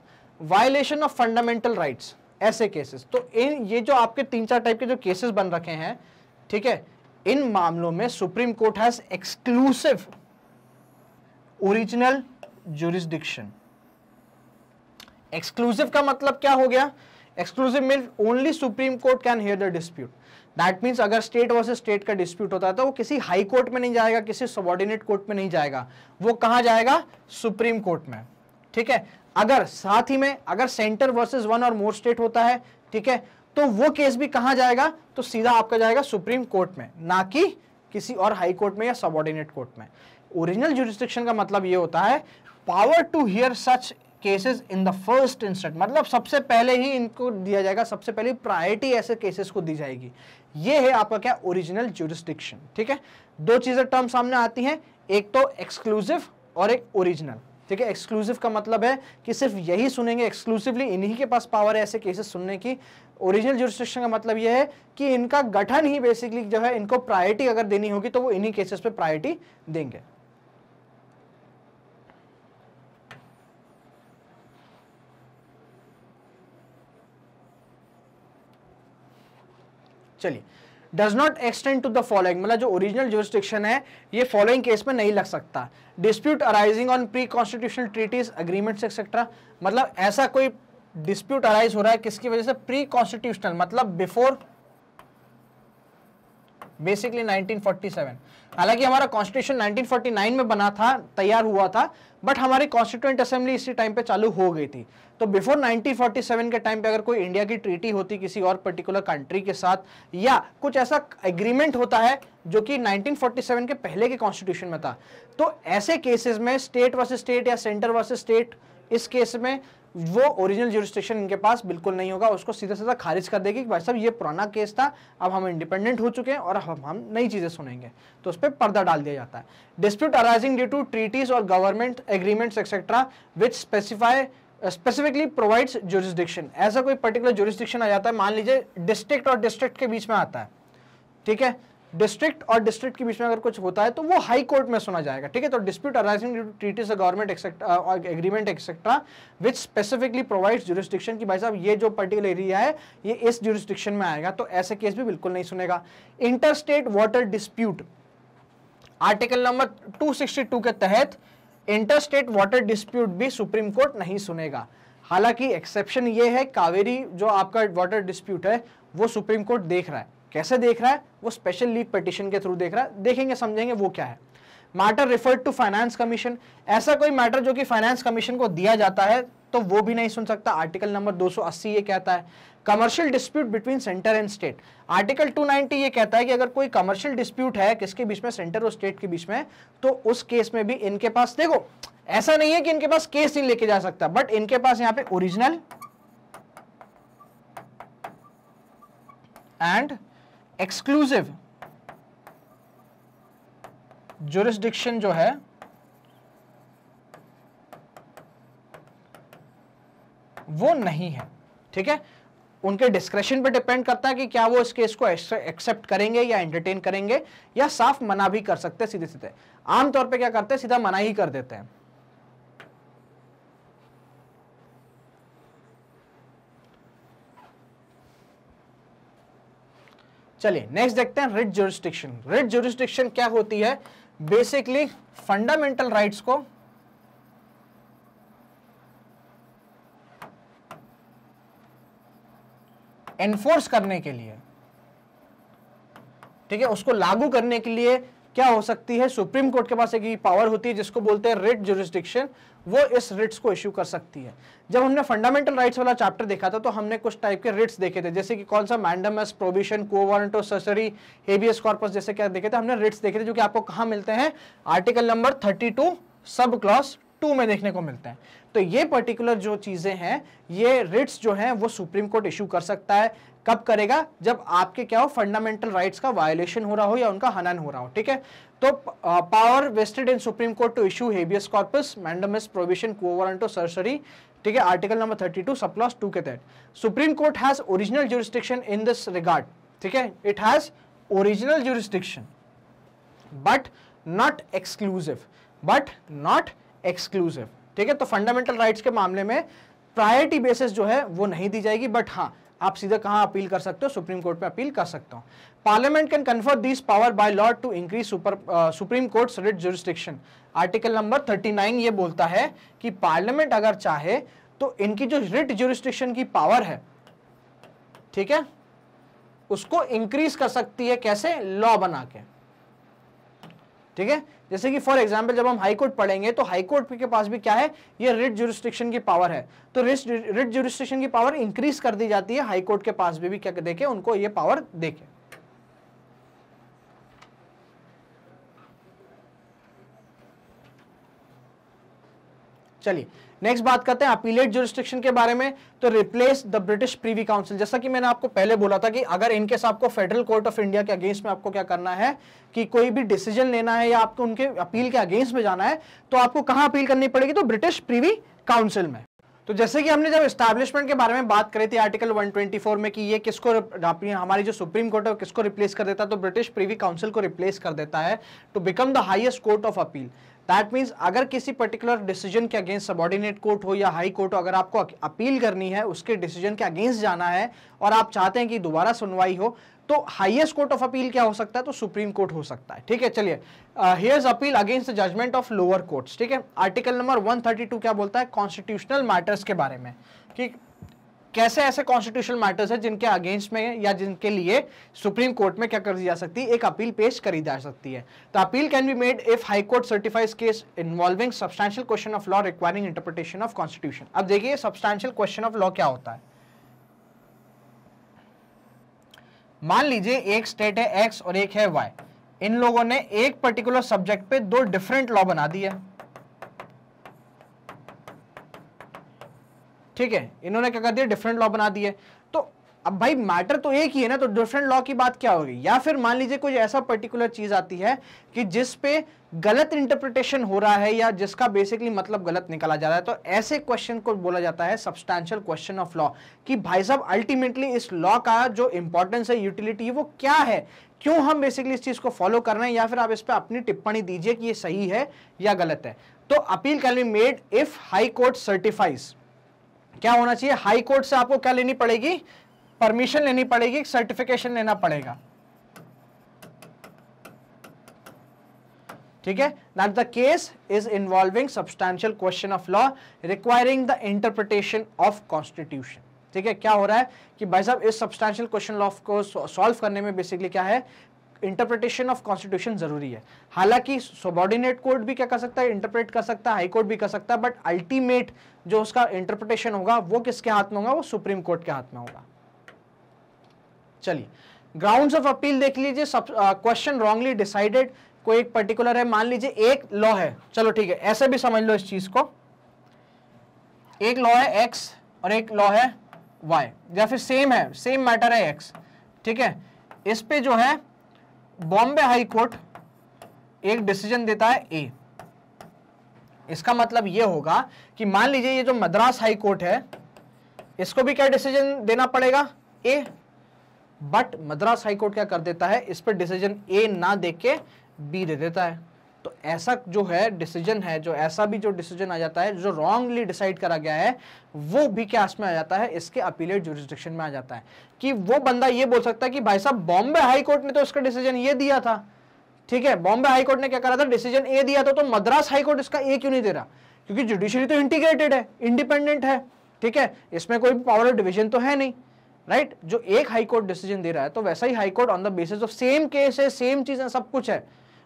वायलेशन ऑफ फंडामेंटल राइट्स, ऐसे केसेस। तो इन ये जो आपके तीन चार टाइप के जो केसेस बन रखे हैं, ठीक है, इन मामलों में supreme court has exclusive original jurisdiction. Exclusive का मतलब क्या हो गया, exclusive mean only supreme court can hear the dispute. That means अगर स्टेट वर्सेस स्टेट का डिस्प्यूट होता है तो वो किसी हाई कोर्ट में नहीं जाएगा, किसी सबॉर्डिनेट कोर्ट में नहीं जाएगा, वो कहाँ जाएगा, सुप्रीम कोर्ट में, ठीक है। अगर साथ ही में अगर सेंटर वर्सेस वन और मोर स्टेट होता है, ठीक है, तो वो केस भी कहाँ जाएगा, तो सीधा आपका जाएगा सुप्रीम कोर्ट में, ना कि किसी और हाई कोर्ट में या सबॉर्डिनेट कोर्ट में। ओरिजिनल ज्यूरिसडिक्शन का मतलब ये होता है power to hear such cases in the first instant, मतलब सबसे पहले ही इनको दिया जाएगा, सबसे पहले प्रायोरिटी ऐसे केसेस को दी जाएगी। ये है आपका क्या, ओरिजिनल ज्यूरिसडिक्शन, ठीक है। दो चीज़ें टर्म सामने आती हैं, एक तो एक्सक्लूसिव और एक ओरिजिनल, ठीक है। एक्सक्लूसिव का मतलब है कि सिर्फ यही सुनेंगे, एक्सक्लूसिवली इन्हीं के पास पावर है ऐसे केसेस सुनने की। ओरिजिनल ज्यूरिसडिक्शन का मतलब यह है कि इनका गठन ही बेसिकली जो है, इनको प्रायोरिटी अगर देनी होगी तो वो इन्हीं केसेस पर प्रायोरिटी देंगे। चलिए, does not extend to the following, मतलब जो ओरिजिनल ज्यूरिसडिक्शन है ये फॉलोइंग केस में नहीं लग सकता। Dispute arising on pre constitutional treaties, agreements etcetera, मतलब ऐसा कोई डिस्प्यूट अराइज हो रहा है किसकी वजह से, प्री कॉन्स्टिट्यूशनल, मतलब before basically nineteen forty seven. हालांकि हमारा कॉन्स्टिट्यूशन नाइनटीन फोर्टी नाइन में बना था, तैयार हुआ था, बट हमारी कॉन्स्टिट्यूएंट असेंबली इसी टाइम पे चालू हो गई थी। तो बिफोर नाइनटीन फोर्टी सेवन के टाइम पे अगर कोई इंडिया की ट्रीटी होती किसी और पर्टिकुलर कंट्री के साथ, या कुछ ऐसा एग्रीमेंट होता है जो कि नाइनटीन फोर्टी सेवन के पहले के कॉन्स्टिट्यूशन में था, तो ऐसे केसेस में स्टेट वर्सेस स्टेट या सेंटर वर्सेस स्टेट, इस केस में वो ओरिजिनल ज्यूरिस्डिक्शन इनके पास बिल्कुल नहीं होगा, उसको सीधा सीधा खारिज कर देगी कि भाई साहब ये पुराना केस था, अब हम इंडिपेंडेंट हो चुके हैं और अब हम नई चीज़ें सुनेंगे, तो उस पर पर्दा डाल दिया जाता है। Dispute arising due to treaties और government agreements etcetera which specify specifically provides jurisdiction, ऐसा कोई पर्टिकुलर ज्यूरिस्डिक्शन आ जाता है, मान लीजिए डिस्ट्रिक्ट और डिस्ट्रिक्ट के बीच में आता है, ठीक है, डिस्ट्रिक्ट और डिस्ट्रिक्ट के बीच में अगर कुछ होता है तो वो हाई कोर्ट में सुना जाएगा, ठीक है। तो dispute arising due to treaties government etcetera agreement etcetera which specifically provides jurisdiction, कि भाई साहब ये जो पर्टिकुलर एरिया है ये इस ज्यूरिस्डिक्शन में आएगा, तो ऐसे केस भी बिल्कुल नहीं सुनेगा। Interstate water dispute article number two sixty two के तहत इंटरस्टेट वाटर डिस्प्यूट भी सुप्रीम कोर्ट नहीं सुनेगा। हालांकि एक्सेप्शन ये है, कावेरी जो आपका वाटर डिस्प्यूट है वो सुप्रीम कोर्ट देख रहा है, कैसे देख रहा है, वो स्पेशल लीव पिटीशन के थ्रू देख रहा है, देखेंगे समझेंगे वो क्या है। Matter referred to finance commission, ऐसा कोई मैटर जो कि फाइनेंस कमीशन को दिया जाता है तो वो भी नहीं सुन सकता, आर्टिकल नंबर दो सौ अस्सी ये कहता है। Commercial dispute between centre and state, article दो सौ नब्बे ये कहता है कि अगर कोई कमर्शियल डिस्प्यूट है किसके बीच में, सेंटर और स्टेट के बीच में, तो उस केस में भी इनके पास, देखो ऐसा नहीं है कि इनके पास केस नहीं लेके जा सकता, बट इनके पास यहाँ पे ओरिजिनल एंड एक्सक्लूसिव ज्यूरिस्डिक्शन जो है वो नहीं है, ठीक है। उनके डिस्क्रेशन पे डिपेंड करता है कि क्या वो इस केस को एक्सेप्ट करेंगे या एंटरटेन करेंगे, या साफ मना भी कर सकते हैं, सीधे सीधे आमतौर पे क्या करते हैं, सीधा मना ही कर देते हैं। चलिए नेक्स्ट देखते हैं रिट ज्यूरिस्डिक्शन। रिट ज्यूरिस्डिक्शन क्या होती है, बेसिकली फंडामेंटल राइट्स को एनफोर्स करने के लिए, ठीक है, उसको लागू करने के लिए क्या हो सकती है, सुप्रीम कोर्ट के पास एक पावर होती है जिसको बोलते हैं रिट ज्यूरिस्डिक्शन, वो इस रिट्स को इश्यू कर सकती है। जब हमने फंडामेंटल राइट्स वाला चैप्टर देखा था तो हमने कुछ टाइप के रिट्स देखे थे, जैसे कि कौन सा, mandamus, prohibition, quo warranto certiorari, habeas corpus, जैसे क्या देखे थे हमने रिट्स देखे थे, जो कि आपको कहाँ मिलते हैं, article number thirty two sub clause two में देखने को मिलता है। तो ये पर्टिकुलर जो चीज़ें हैं, ये रिट्स जो हैं वो सुप्रीम कोर्ट इश्यू कर सकता है। कब करेगा, जब आपके क्या हो, फंडामेंटल राइट्स का वायलेशन हो रहा हो या उनका हनन हो रहा हो, ठीक है। तो power vested in supreme court to issue habeas corpus, mandamus, prohibition, quo warranto certiorari, ठीक है, article number thirty two sub clause two के तहत supreme court has original jurisdiction in this regard, ठीक है, it has original jurisdiction but not exclusive, but not exclusive, ठीक है। तो fundamental rights के मामले में प्रायोरिटी बेसिस जो है वो नहीं दी जाएगी, बट हाँ आप सीधा कहाँ अपील कर सकते हो, सुप्रीम कोर्ट में अपील कर सकते हो। Parliament can confer this power by law to increase supreme court's writ jurisdiction, article number उनतालीस ये बोलता है कि पार्लियामेंट अगर चाहे तो इनकी जो रिट ज्यूरिस्डिक्शन की पावर है, ठीक है, उसको इंक्रीज कर सकती है, कैसे, लॉ बना के, ठीक है। जैसे कि फॉर एग्जांपल जब हम हाई कोर्ट पढ़ेंगे तो हाई कोर्ट के पास भी क्या है, ये रिट ज्यूरिस्डिक्शन की पावर है, तो रिट ज्यूरिस्डिक्शन की पावर इंक्रीज कर दी जाती है, हाई कोर्ट के पास भी, भी क्या देके उनको ये पावर देके। चलिए नेक्स्ट बात करते हैं अपीलेट ज्यूरिस्डिक्शन के बारे में। तो replace the British privy council, जैसा कि मैंने आपको पहले बोला था कि अगर इनकेस आपको फेडरल कोर्ट ऑफ इंडिया के अगेंस्ट में आपको क्या करना है कि कोई भी डिसीजन लेना है या आपको उनके अपील के अगेंस्ट में जाना है तो आपको कहाँ अपील करनी पड़ेगी, तो ब्रिटिश प्रीवी काउंसिल में। तो जैसे कि हमने जब एस्टैब्लिशमेंट के बारे में बात करी थी आर्टिकल एक सौ चौबीस में कि ये किसको, हमारी जो सुप्रीम कोर्ट है किसको रिप्लेस कर देता है, तो ब्रिटिश प्रीवी काउंसिल को रिप्लेस कर देता है, to become the highest court of appeal. That means अगर किसी पर्टिकुलर डिसीजन के अगेंस्ट सबॉर्डिनेट कोर्ट हो या हाई कोर्ट हो, अगर आपको अपील करनी है, उसके डिसीजन के अगेंस्ट जाना है और आप चाहते हैं कि दोबारा सुनवाई हो, तो हाईएस्ट कोर्ट ऑफ अपील क्या हो सकता है, तो सुप्रीम कोर्ट हो सकता है, ठीक है। चलिए here's appeal against the judgment of lower courts, ठीक है। आर्टिकल नंबर एक सौ बत्तीस क्या बोलता है, कॉन्स्टिट्यूशनल मैटर्स के बारे में कि कैसे ऐसे कॉन्स्टिट्यूशनल मैटर्स हैं जिनके अगेंस्ट में या जिनके लिए सुप्रीम कोर्ट में क्या कर दी जा सकती है, एक अपील पेश करी जा सकती है। तो appeal can be made if high court certifies case involving substantial question of law requiring interpretation of constitution. अब देखिए सब्सटैंशियल क्वेश्चन ऑफ लॉ क्या होता है। मान लीजिए एक स्टेट है एक्स और एक है वाई, इन लोगों ने एक पर्टिकुलर सब्जेक्ट पे दो डिफरेंट लॉ बना दिया, ठीक है, इन्होंने क्या कर दिया, डिफरेंट लॉ बना दिए। तो अब भाई मैटर तो एक ही है ना, तो डिफरेंट लॉ की बात क्या होगी। या फिर मान लीजिए कोई ऐसा पर्टिकुलर चीज आती है कि जिस पे गलत इंटरप्रिटेशन हो रहा है या जिसका बेसिकली मतलब गलत निकाला जा रहा है, तो ऐसे क्वेश्चन को बोला जाता है सब्सटैंशियल क्वेश्चन ऑफ लॉ, कि भाई साहब अल्टीमेटली इस लॉ का जो इंपॉर्टेंस है, यूटिलिटी, वो क्या है, क्यों हम बेसिकली इस चीज को फॉलो कर रहे हैं, या फिर आप इस पर अपनी टिप्पणी दीजिए कि ये सही है या गलत है। तो appeal can be made if high court certifies. क्या होना चाहिए, हाई कोर्ट से आपको क्या लेनी पड़ेगी, परमिशन लेनी पड़ेगी, सर्टिफिकेशन लेना पड़ेगा। ठीक है, that the case is involving substantial question of law requiring the interpretation of constitution. ठीक है, क्या हो रहा है कि भाई साहब इस सब्सटैंशियल क्वेश्चन लॉ को सॉल्व करने में बेसिकली क्या है, इंटरप्रिटेशन ऑफ कॉन्स्टिट्यूशन जरूरी है। हालांकि सबॉर्डिनेट कोर्ट भी क्या कर सकता है, इंटरप्रेट कर सकता है, हाई कोर्ट भी कर सकता है, बट अल्टीमेट जो उसका इंटरप्रिटेशन होगा वो किसके हाथ में होगा, वो सुप्रीम कोर्ट के हाथ में होगा। चलिए, ग्राउंड्स ऑफ अपील देख लीजिए। क्वेश्चन रॉन्गली डिसाइडेड, कोई एक पर्टिकुलर है, मान लीजिए एक लॉ है, चलो ठीक है ऐसे भी समझ लो इस चीज को, एक लॉ है एक्स और एक लॉ है वाई, या फिर सेम है, सेम मैटर है एक्स। ठीक है, इस पे जो है बॉम्बे हाई कोर्ट एक डिसीजन देता है ए। इसका मतलब ये होगा कि मान लीजिए ये जो मद्रास हाई कोर्ट है, इसको भी क्या डिसीजन देना पड़ेगा, A. But Madras high court क्या कर देता है, इस पर डिसीजन ए ना देके बी दे देता है। तो ऐसा जो है डिसीजन है, जो ऐसा भी जो डिसीजन आ जाता है, जो रॉन्गली डिसाइड करा गया है, वो भी क्या इसमें आ जाता है, इसके अपीलेट ज्यूरिसडिक्शन में आ जाता है। कि वो बंदा ये बोल सकता है कि भाई साहब बॉम्बे हाई कोर्ट ने तो इसका डिसीजन ये दिया था, ठीक है, बॉम्बे हाई कोर्ट ने क्या करा था, डिसीजन ए दिया था, तो मद्रास हाई कोर्ट इसका ए क्यों नहीं दे रहा, क्योंकि जुडिशरी तो इंटीग्रेटेड है, इंडिपेंडेंट है, ठीक है, इसमें कोई पावर ऑफ डिविजन तो है नहीं, राइट right? जो एक हाई कोर्ट डिसीजन दे रहा है, तो वैसा ही high court on the basis of same case है, सेम चीज है, सब कुछ है,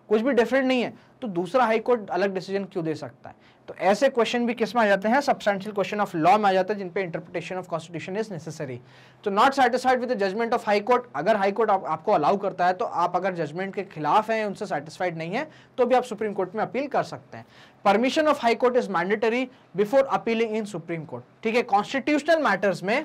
कुछ भी डिफरेंट नहीं है, तो दूसरा हाई कोर्ट अलग डिसीजन क्यों दे सकता है। तो ऐसे क्वेश्चन भी किस में आ जाते हैं, सब्सटेंशियल क्वेश्चन ऑफ लॉ में आ जाता है, जिन पे interpretation of constitution is necessary. तो not satisfied with the judgment of high court, अगर हाई कोर्ट आप, आपको अलाउ करता है, तो आप अगर जजमेंट के खिलाफ हैं, उनसे सेटिस्फाइड नहीं है, तो भी आप सुप्रीम कोर्ट में अपील कर सकते हैं। Permission of high court is mandatory before appealing in supreme court. ठीक है, कॉन्स्टिट्यूशनल मैटर्स में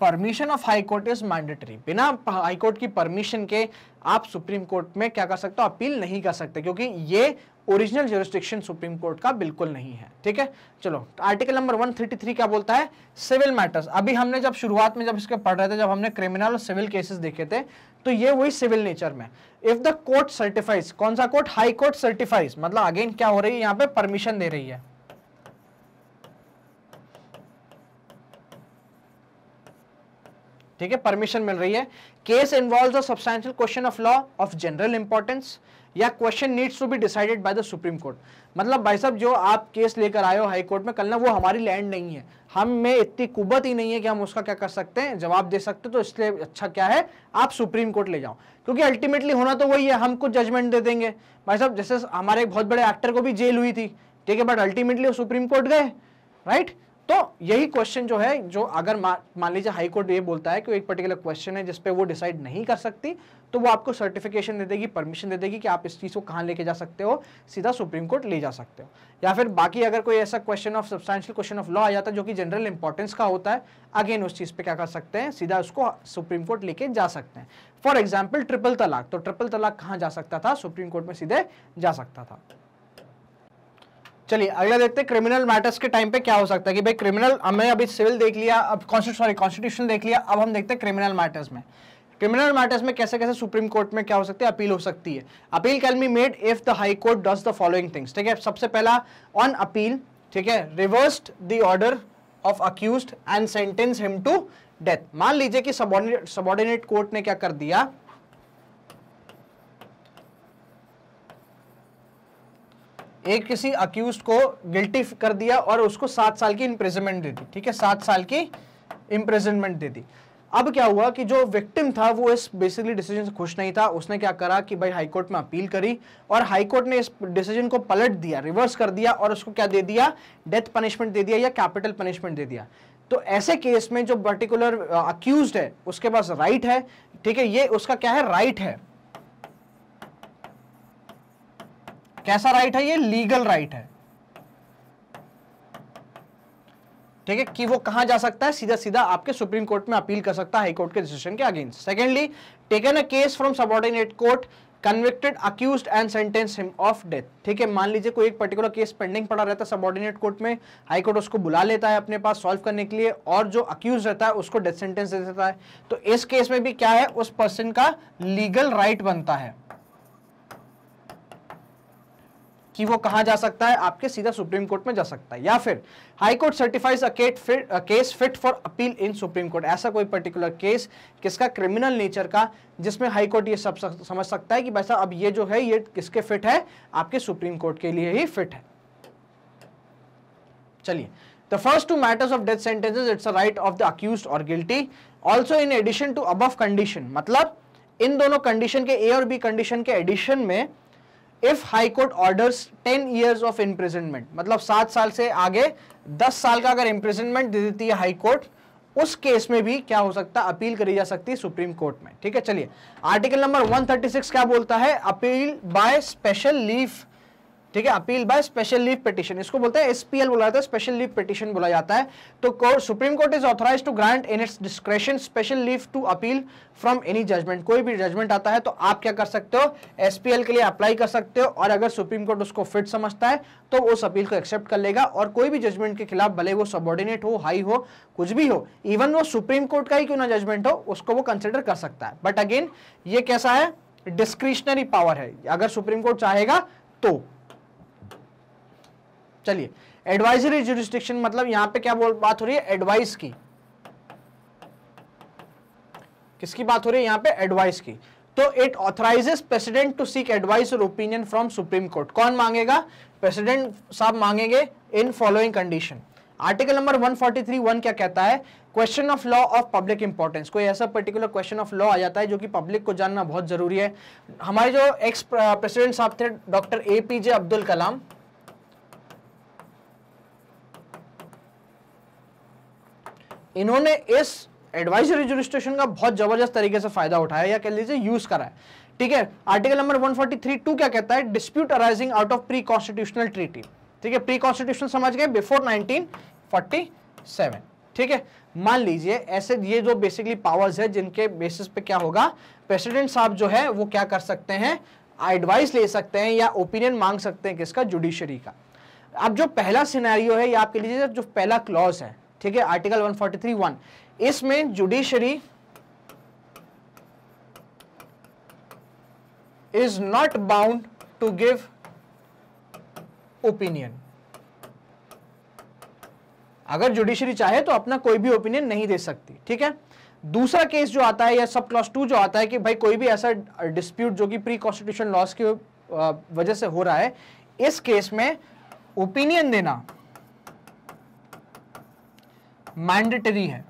permission of high court is mandatory, बिना हाई कोर्ट की परमिशन के आप सुप्रीम कोर्ट में क्या कर सकते हो, अपील नहीं कर सकते, क्योंकि ये ओरिजिनल ज्यूरिसडिक्शन सुप्रीम कोर्ट का बिल्कुल नहीं है। ठीक है, चलो तो आर्टिकल नंबर एक सौ तैंतीस क्या बोलता है, सिविल मैटर्स। अभी हमने जब शुरुआत में जब इसके पढ़ रहे थे, जब हमने क्रिमिनल और सिविल केसेस देखे थे, तो ये वही सिविल नेचर में। इफ द कोर्ट सर्टिफाइज, कौन सा कोर्ट, हाई कोर्ट सर्टिफाइज, मतलब अगेन क्या हो रही है, यहाँ पे परमिशन दे रही है, ठीक है, परमिशन मिल रही है। Case involves a substantial question of law of general importance, या question needs to be decided by the supreme court. मतलब भाई साहब जो आप केस लेकर आए हो हाई कोर्ट में कल ना, वो हमारी लैंड नहीं है, हम में इतनी कुवत ही नहीं है कि हम उसका क्या कर सकते हैं, जवाब दे सकते, तो इसलिए अच्छा क्या है आप सुप्रीम कोर्ट ले जाओ, क्योंकि अल्टीमेटली होना तो वही है, हम कुछ जजमेंट दे देंगे। भाई साहब जैसे हमारे एक बहुत बड़े एक्टर को भी जेल हुई थी, ठीक है, बट अल्टीमेटली वो सुप्रीम कोर्ट गए, राइट। तो यही क्वेश्चन जो है, जो अगर मान लीजिए हाई कोर्ट ये बोलता है कि एक पर्टिकुलर क्वेश्चन है जिस पे वो डिसाइड नहीं कर सकती, तो वो आपको सर्टिफिकेशन दे देगी, परमिशन दे देगी कि आप इस चीज़ को कहाँ लेके जा सकते हो, सीधा सुप्रीम कोर्ट ले जा सकते हो। या फिर बाकी अगर कोई ऐसा question of substantial question of law आ जाता है जो कि जनरल इंपॉर्टेंस का होता है, अगेन उस चीज़ पर क्या कर सकते हैं, सीधा उसको सुप्रीम कोर्ट लेके जा सकते हैं। फॉर एग्जाम्पल ट्रिपल तलाक, तो ट्रिपल तलाक कहाँ जा सकता था, सुप्रीम कोर्ट में सीधे जा सकता था। चलिए अगला देखते हैं, क्रिमिनल मैटर्स के टाइम पे क्या हो सकता है, कि भाई क्रिमिनल, हमने अभी सिविल देख लिया, अब सॉरी कॉन्स्टिट्यूशन देख लिया, अब हम देखते हैं क्रिमिनल मैटर्स में। क्रिमिनल मैटर्स में कैसे कैसे सुप्रीम कोर्ट में क्या हो सकती है, अपील हो सकती है। Appeal can be made if the high court does the following things. ठीक है, सबसे पहला ऑन अपील, ठीक है, reversed the order of accused and sentence him to death. मान लीजिए कि सबॉर्डिनेट सबॉर्डिनेट कोर्ट ने क्या कर दिया, एक किसी अक्यूज को गिल्टी कर दिया और उसको सात साल की इम्प्रिजनमेंट दे दी, ठीक है, सात साल की इम्प्रिजनमेंट दे दी। अब क्या हुआ कि जो विक्टिम था वो इस बेसिकली डिसीजन से खुश नहीं था, उसने क्या करा कि भाई हाई कोर्ट में अपील करी, और हाई कोर्ट ने इस डिसीजन को पलट दिया, रिवर्स कर दिया, और उसको क्या दे दिया, डेथ पनिशमेंट दे दिया या कैपिटल पनिशमेंट दे दिया। तो ऐसे केस में जो पर्टिकुलर अक्यूज्ड है उसके पास राइट है, ठीक है, ये उसका क्या है, राइट है। कैसा राइट है, ये लीगल राइट है, ठीक है, कि वो कहाँ जा सकता है, सीधा सीधा आपके सुप्रीम कोर्ट में अपील कर सकता है हाई कोर्ट के डिसीजन के against. Secondly, taken a case from subordinate court, convicted, accused and sentence him of death. ठीक है, मान लीजिए कोई एक पर्टिकुलर केस पेंडिंग पड़ा रहता है सबऑर्डिनेट कोर्ट में, हाई कोर्ट उसको बुला लेता है अपने पास सॉल्व करने के लिए और जो अक्यूज रहता है उसको डेथ सेंटेंस दे देता है। तो इस केस में भी क्या है, उस पर्सन का लीगल राइट बनता है कि वो कहाँ जा सकता है, आपके सीधा सुप्रीम कोर्ट में जा सकता है। या फिर high court certifies a case fit for appeal in supreme court, ऐसा कोई पर्टिकुलर केस किसका, क्रिमिनल नेचर का, जिसमें हाई कोर्ट ये सब समझ सकता है कि भाई साहब अब ये जो है ये किसके फिट है, आपके सुप्रीम कोर्ट के लिए ही फिट है। चलिए, the first two matters of death sentences it's a right of the accused और guilty also in addition to above condition, मतलब इन दोनों कंडीशन के, ए और बी कंडीशन के एडिशन में, if high court orders ten years of imprisonment, मतलब सात साल से आगे दस साल का अगर इम्प्रिजनमेंट दे देती है हाई कोर्ट, उस केस में भी क्या हो सकता है, अपील करी जा सकती है सुप्रीम कोर्ट में। ठीक है, चलिए आर्टिकल नंबर एक सौ छत्तीस क्या बोलता है, अपील बाय स्पेशल लीव, ठीक है, appeal by special leave petition, इसको बोलते हैं एसपीएल बोला जाता है, स्पेशल लीव पिटिशन बोला जाता है। तो supreme court is authorised to grant in its discretion special leave to appeal from any judgment, कोई भी जजमेंट आता है तो आप क्या कर सकते हो, एसपीएल के लिए अप्लाई कर सकते हो और अगर सुप्रीम कोर्ट उसको फिट समझता है तो उस अपील को एक्सेप्ट कर लेगा और कोई भी जजमेंट के खिलाफ, भले वो सबॉर्डिनेट हो, हाई हो, कुछ भी हो, इवन वो सुप्रीम कोर्ट का ही क्यों ना जजमेंट हो, उसको वो कंसिडर कर सकता है। बट अगेन ये कैसा है, डिस्क्रिशनरी पावर है, अगर सुप्रीम कोर्ट चाहेगा तो। चलिए, एडवाइजरी ज्यूरिस्डिक्शन, मतलब यहां पे क्या बोल बात हो रही है, एडवाइस की, किसकी बात हो रही है यहां पे, एडवाइस की। तो it authorises president to seek advice और ओपिनियन फ्रॉम सुप्रीम कोर्ट, कौन मांगेगा, प्रेसिडेंट साहब मांगेंगे, in following condition. Article number एक सौ तैंतालीस क्या कहता है, question of law of public importance, कोई ऐसा पर्टिकुलर क्वेश्चन ऑफ लॉ आ जाता है जो कि पब्लिक को जानना बहुत जरूरी है। हमारे जो एक्स प्रेसिडेंट साहब थे डॉक्टर एपीजे अब्दुल कलाम, इन्होंने इस एडवाइजरी ज्यूरिस्डिक्शन का बहुत जबरदस्त तरीके से फायदा उठाया या कह लीजिए यूज करा है। ठीक है, आर्टिकल नंबर एक सौ तैंतालीस क्या कहता है, dispute arising out of pre constitutional treaty, ठीक है, प्री कॉन्स्टिट्यूशनल समझ गए, बिफोर नाइनटीन फोर्टी सेवन। ठीक है, मान लीजिए ऐसे ये जो बेसिकली पावर्स है जिनके बेसिस पे क्या होगा, प्रेसिडेंट साहब जो है वो क्या कर सकते हैं, एडवाइस ले सकते हैं या ओपिनियन मांग सकते हैं, किसका, जुडिशरी का। अब जो पहला सिनेरियो है या आप कह लीजिए जो पहला क्लॉज है, ठीक है, आर्टिकल एक सौ तैंतालीस, इसमें judiciary is not bound to give opinion, अगर जुडिशरी चाहे तो अपना कोई भी ओपिनियन नहीं दे सकती। ठीक है, दूसरा केस जो आता है या सब क्लॉज टू जो आता है कि भाई कोई भी ऐसा डिस्प्यूट जो कि प्री कॉन्स्टिट्यूशन लॉस की वजह से हो रहा है, इस केस में ओपिनियन देना मैंडेटरी है,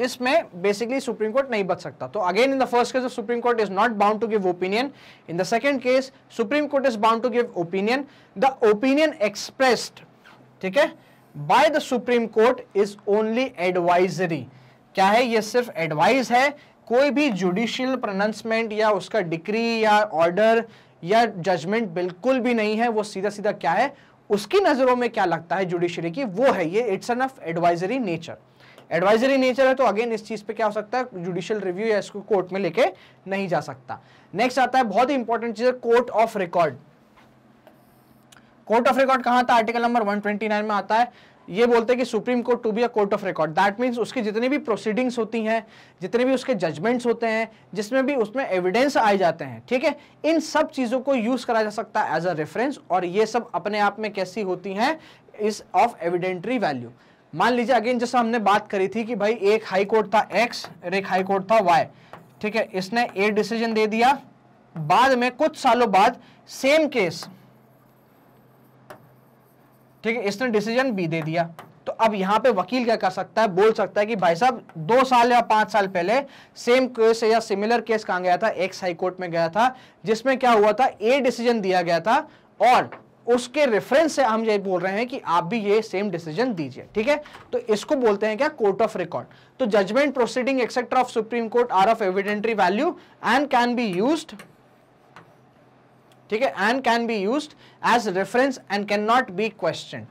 इसमें बेसिकली सुप्रीम कोर्ट नहीं बच सकता। तो again in the first case supreme court is not bound to give opinion, in the second case supreme court is bound to give opinion, the opinion expressed, ठीक है, by the supreme court is only advisory, क्या है, ये सिर्फ advice है, कोई भी judicial pronouncement या उसका डिक्री या ऑर्डर या जजमेंट बिल्कुल भी नहीं है, वो सीधा सीधा क्या है, उसकी नजरों में क्या लगता है जुडिशरी की, वो है ये, it's an of advisory nature, advisory nature है। तो अगेन इस चीज पे क्या हो सकता है, जुडिशियल रिव्यू या इसको कोर्ट में लेके नहीं जा सकता। नेक्स्ट आता है बहुत ही इंपॉर्टेंट चीज है, court of record. Court of record कहां था, आर्टिकल नंबर एक सौ उनतीस में आता है। ये बोलते हैं कि supreme court to be a court of record, that means उसकी जितनी भी प्रोसीडिंग्स होती हैं, जितने भी उसके जजमेंट्स होते हैं, जिसमें भी उसमें एविडेंस आए जाते हैं, ठीक है, इन सब चीज़ों को यूज़ करा जा सकता है एज अ रेफरेंस और ये सब अपने आप में कैसी होती हैं, इज ऑफ एविडेंट्री वैल्यू। मान लीजिए अगेन जैसा हमने बात करी थी कि भाई एक हाई कोर्ट था एक्स और एक हाई कोर्ट था वाई, ठीक है, इसने ए डिसीजन दे दिया, बाद में कुछ सालों बाद सेम केस, ठीक है, इसने डिसीजन बी दे दिया, तो अब यहाँ पे वकील क्या कर सकता है, बोल सकता है कि भाई साहब दो साल या पांच साल पहले सेम केस या सिमिलर केस कहाँ गया था, एक्स हाई कोर्ट में गया था, जिसमें क्या हुआ था, ए डिसीजन दिया गया था और उसके रेफरेंस से हम ये बोल रहे हैं कि आप भी ये सेम डिसीजन दीजिए, ठीक है। तो इसको बोलते हैं क्या, कोर्ट ऑफ रिकॉर्ड। तो judgment, proceeding etcetera of supreme court are of evidentiary value and can be used, ठीक है, and can be used as reference and can not be question,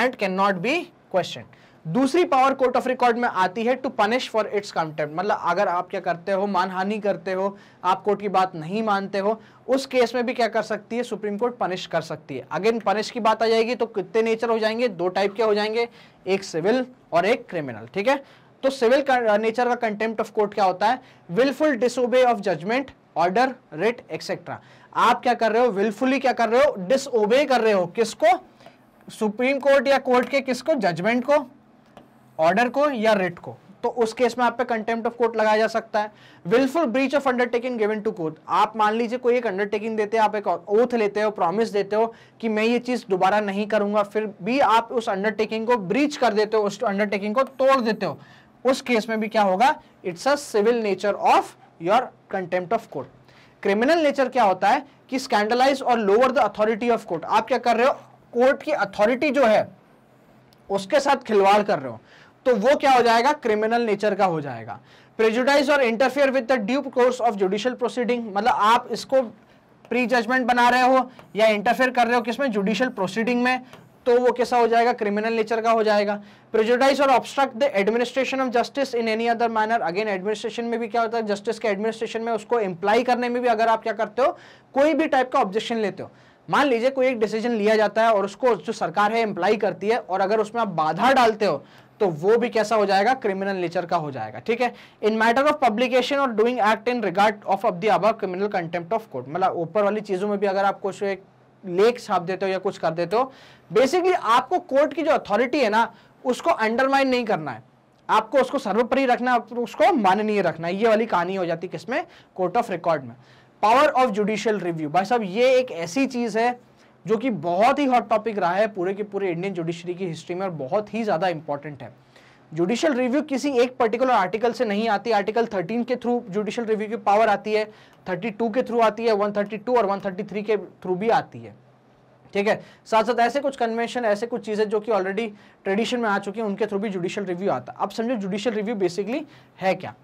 and can not be question. दूसरी power court of record में आती है to punish for its contempt, मतलब अगर आप क्या करते हो, मानहानि करते हो, आप कोर्ट की बात नहीं मानते हो, उस केस में भी क्या कर सकती है, सुप्रीम कोर्ट पनिश कर सकती है। अगेन पनिश की बात आ जाएगी तो कितने नेचर हो जाएंगे, दो टाइप के हो जाएंगे, एक सिविल और एक क्रिमिनल, ठीक है। तो सिविल नेचर का कंटेम्प्ट ऑफ कोर्ट क्या होता है, wilful disobey of judgment, order, writ etcetera. आप क्या कर रहे हो, विलफुली क्या कर रहे हो, डिसओबे कर रहे हो, किसको, सुप्रीम कोर्ट या कोर्ट के किसको, जजमेंट को, ऑर्डर को या रिट को। तो उस केस में आप पे कंटेम्प्ट ऑफ कोर्ट लगाया जा सकता है। Wilful breach of undertaking given to court, आप मान लीजिए कोई एक अंडरटेकिंग देते हैं, आप एक ओथ लेते हो, प्रॉमिस देते हो कि मैं ये चीज दोबारा नहीं करूंगा, फिर भी आप उस अंडरटेकिंग को ब्रीच कर देते हो, उस अंडरटेकिंग को तोड़ देते हो, उस केस में भी क्या होगा, it's a civil nature of your contempt of court. Criminal nature क्या होता है कि स्कैंडलाइज और lower the authority of court, आप क्या कर रहे हो, कोर्ट की अथॉरिटी जो है उसके साथ खिलवाड़ कर रहे हो, तो वो क्या हो जाएगा, क्रिमिनल नेचर का हो जाएगा। प्रेजुडाइज और interfere with the due course of judicial proceeding, मतलब आप इसको प्री जजमेंट बना रहे हो या इंटरफेयर कर रहे हो किसमें, जुडिशियल प्रोसीडिंग में, तो वो कैसा हो जाएगा, क्रिमिनल नेचर का हो जाएगा। प्रेजुडाइज और obstruct the administration of justice in any other manner, again administration में भी क्या होता है, जस्टिस के एडमिनिस्ट्रेशन में उसको इम्प्लाई करने में भी अगर आप क्या करते हो, कोई भी टाइप का ऑब्जेक्शन लेते हो, मान लीजिए कोई एक डिसीजन लिया जाता है और उसको जो सरकार है इम्प्लाई करती है और अगर उसमें आप बाधा डालते हो तो वो भी कैसा हो जाएगा, क्रिमिनल नेचर का हो जाएगा, ठीक है। इन मैटर ऑफ पब्लिकेशन और doing act in regard of of the above criminal contempt of court, मतलब ऊपर वाली चीजों में भी अगर आप कुछ एक लेख छाप देते हो या कुछ कर देते हो, बेसिकली आपको कोर्ट की जो अथॉरिटी है ना उसको अंडरमाइन नहीं करना है, आपको उसको सर्वोपरि रखना है, उसको माननीय रखना है। ये वाली कहानी हो जाती है किसमें, कोर्ट ऑफ रिकॉर्ड में। पावर ऑफ जुडिशियल रिव्यू, भाई साहब ये एक ऐसी चीज है जो कि बहुत ही हॉट टॉपिक रहा है पूरे के पूरे इंडियन जुडिशरी की हिस्ट्री में और बहुत ही ज़्यादा इंपॉर्टेंट है। जुडिशियल रिव्यू किसी एक पर्टिकुलर आर्टिकल से नहीं आती, आर्टिकल थर्टीन के थ्रू जुडिशियल रिव्यू की पावर आती है, थर्टी टू के थ्रू आती है, वन थर्टी टू और वन थर्टी थ्री के थ्रू भी आती है, ठीक है। साथ साथ ऐसे कुछ कन्वेंशन, ऐसे कुछ चीज़ें जो कि ऑलरेडी ट्रेडिशन में आ चुकी हैं, उनके थ्रू भी जुडिशियल रिव्यू आता है। अब समझो जुडिशियल रिव्यू बेसिकली है क्या,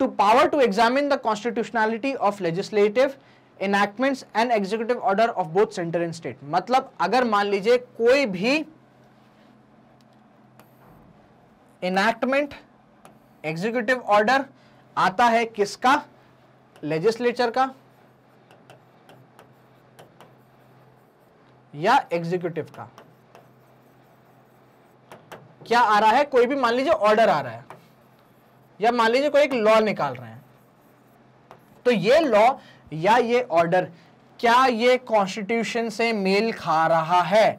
to power to examine the constitutionality of legislative enactments and executive order of both center and state, मतलब अगर मान लीजिए कोई भी enactment, executive order आता है किसका, legislature का या executive का, क्या आ रहा है, कोई भी मान लीजिए order आ रहा है या मान लीजिए कोई एक law निकाल रहे हैं, तो ये law या ये ऑर्डर क्या ये कॉन्स्टिट्यूशन से मेल खा रहा है,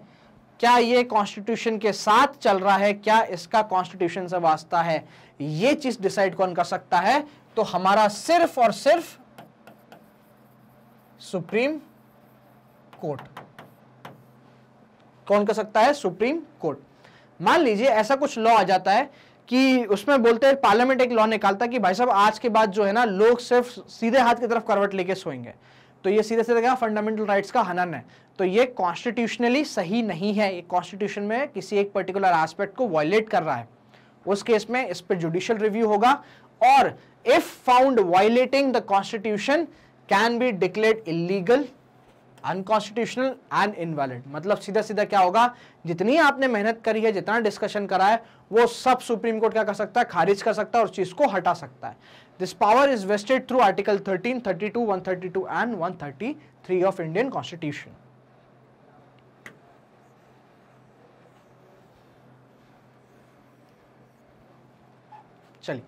क्या ये कॉन्स्टिट्यूशन के साथ चल रहा है, क्या इसका कॉन्स्टिट्यूशन से वास्ता है, ये चीज डिसाइड कौन कर सकता है, तो हमारा सिर्फ और सिर्फ सुप्रीम कोर्ट, कौन कर सकता है, सुप्रीम कोर्ट। मान लीजिए ऐसा कुछ लॉ आ जाता है कि उसमें बोलते हैं, पार्लियामेंट एक लॉ निकालता है कि भाई साहब आज के बाद जो है ना लोग सिर्फ सीधे हाथ की तरफ करवट लेके सोएंगे, तो ये सीधे सीधे क्या, फंडामेंटल राइट्स का हनन है, तो ये कॉन्स्टिट्यूशनली सही नहीं है, ये कॉन्स्टिट्यूशन में किसी एक पर्टिकुलर एस्पेक्ट को वायलेट कर रहा है, उस केस में इस पर जुडिशियल रिव्यू होगा और if found violating the constitution can be declared illegal, unconstitutional and invalid. मतलब सीधा सीधा क्या होगा, जितनी आपने मेहनत करी है, जितना डिस्कशन करा है, वो सब सुप्रीम कोर्ट क्या कर सकता है, खारिज कर सकता है और उस चीज को हटा सकता है। This power is vested through article thirteen, thirty two, one thirty two and one thirty three of Indian constitution. चलिए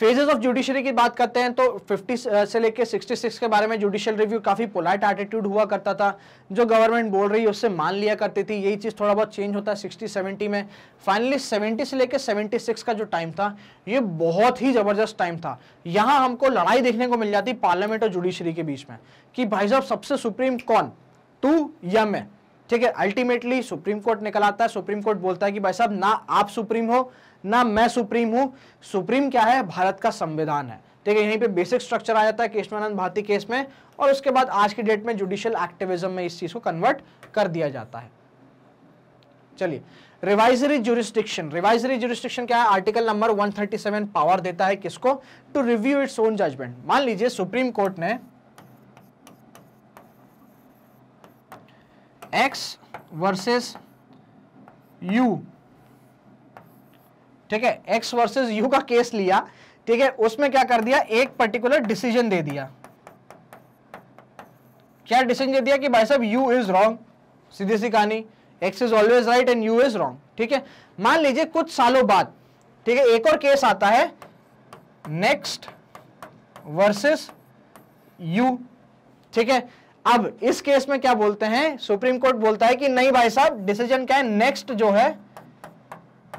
फेजेस ऑफ जुडिशरी की बात करते हैं, तो फिफ्टी से लेकर सिक्सटी सिक्स के बारे में जुडिशियल रिव्यू काफ़ी पोलाइट एटीट्यूड हुआ करता था, जो गवर्नमेंट बोल रही है उससे मान लिया करती थी, यही चीज़ थोड़ा बहुत चेंज होता है सिक्सटी सेवेंटी में। फाइनली सेवेंटी से लेकर सेवेंटी सिक्स का जो टाइम था ये बहुत ही ज़बरदस्त टाइम था, यहाँ हमको लड़ाई देखने को मिल जाती पार्लियामेंट और जुडिशरी के बीच में कि भाई साहब सबसे सुप्रीम कौन, तू या मैं, ठीक है। अल्टीमेटली सुप्रीम कोर्ट निकल आता है, सुप्रीम कोर्ट बोलता है कि भाई साहब ना आप सुप्रीम हो ना मैं सुप्रीम हूं, सुप्रीम क्या है, भारत का संविधान है, ठीक है, यहीं पे बेसिक स्ट्रक्चर आ जाता है केशवानंद भारती केस में, और उसके बाद आज की डेट में जुडिशियल एक्टिविज्म में इस चीज को कन्वर्ट कर दिया जाता है। चलिए, रिवाइजरी ज्यूरिस्डिक्शन, रिवाइजरी ज्यूरिस्डिक्शन क्या है? आर्टिकल नंबर एक सौ सैंतीस पावर देता है किसको? To review its own judgment. मान लीजिए सुप्रीम कोर्ट ने एक्स वर्सेस यू, ठीक है, एक्स वर्सेस यू का केस लिया, ठीक है, उसमें क्या कर दिया, एक पर्टिकुलर डिसीजन दे दिया। क्या डिसीजन दे दिया कि भाई साहब यू इज रॉन्ग, सीधी सी कहानी, X is always right and you is wrong. ठीक है, मान लीजिए कुछ सालों बाद, ठीक है, एक और केस आता है नेक्स्ट वर्सेस यू, ठीक है। अब इस केस में क्या बोलते हैं, सुप्रीम कोर्ट बोलता है कि नहीं भाई साहब, डिसीजन क्या है, नेक्स्ट जो है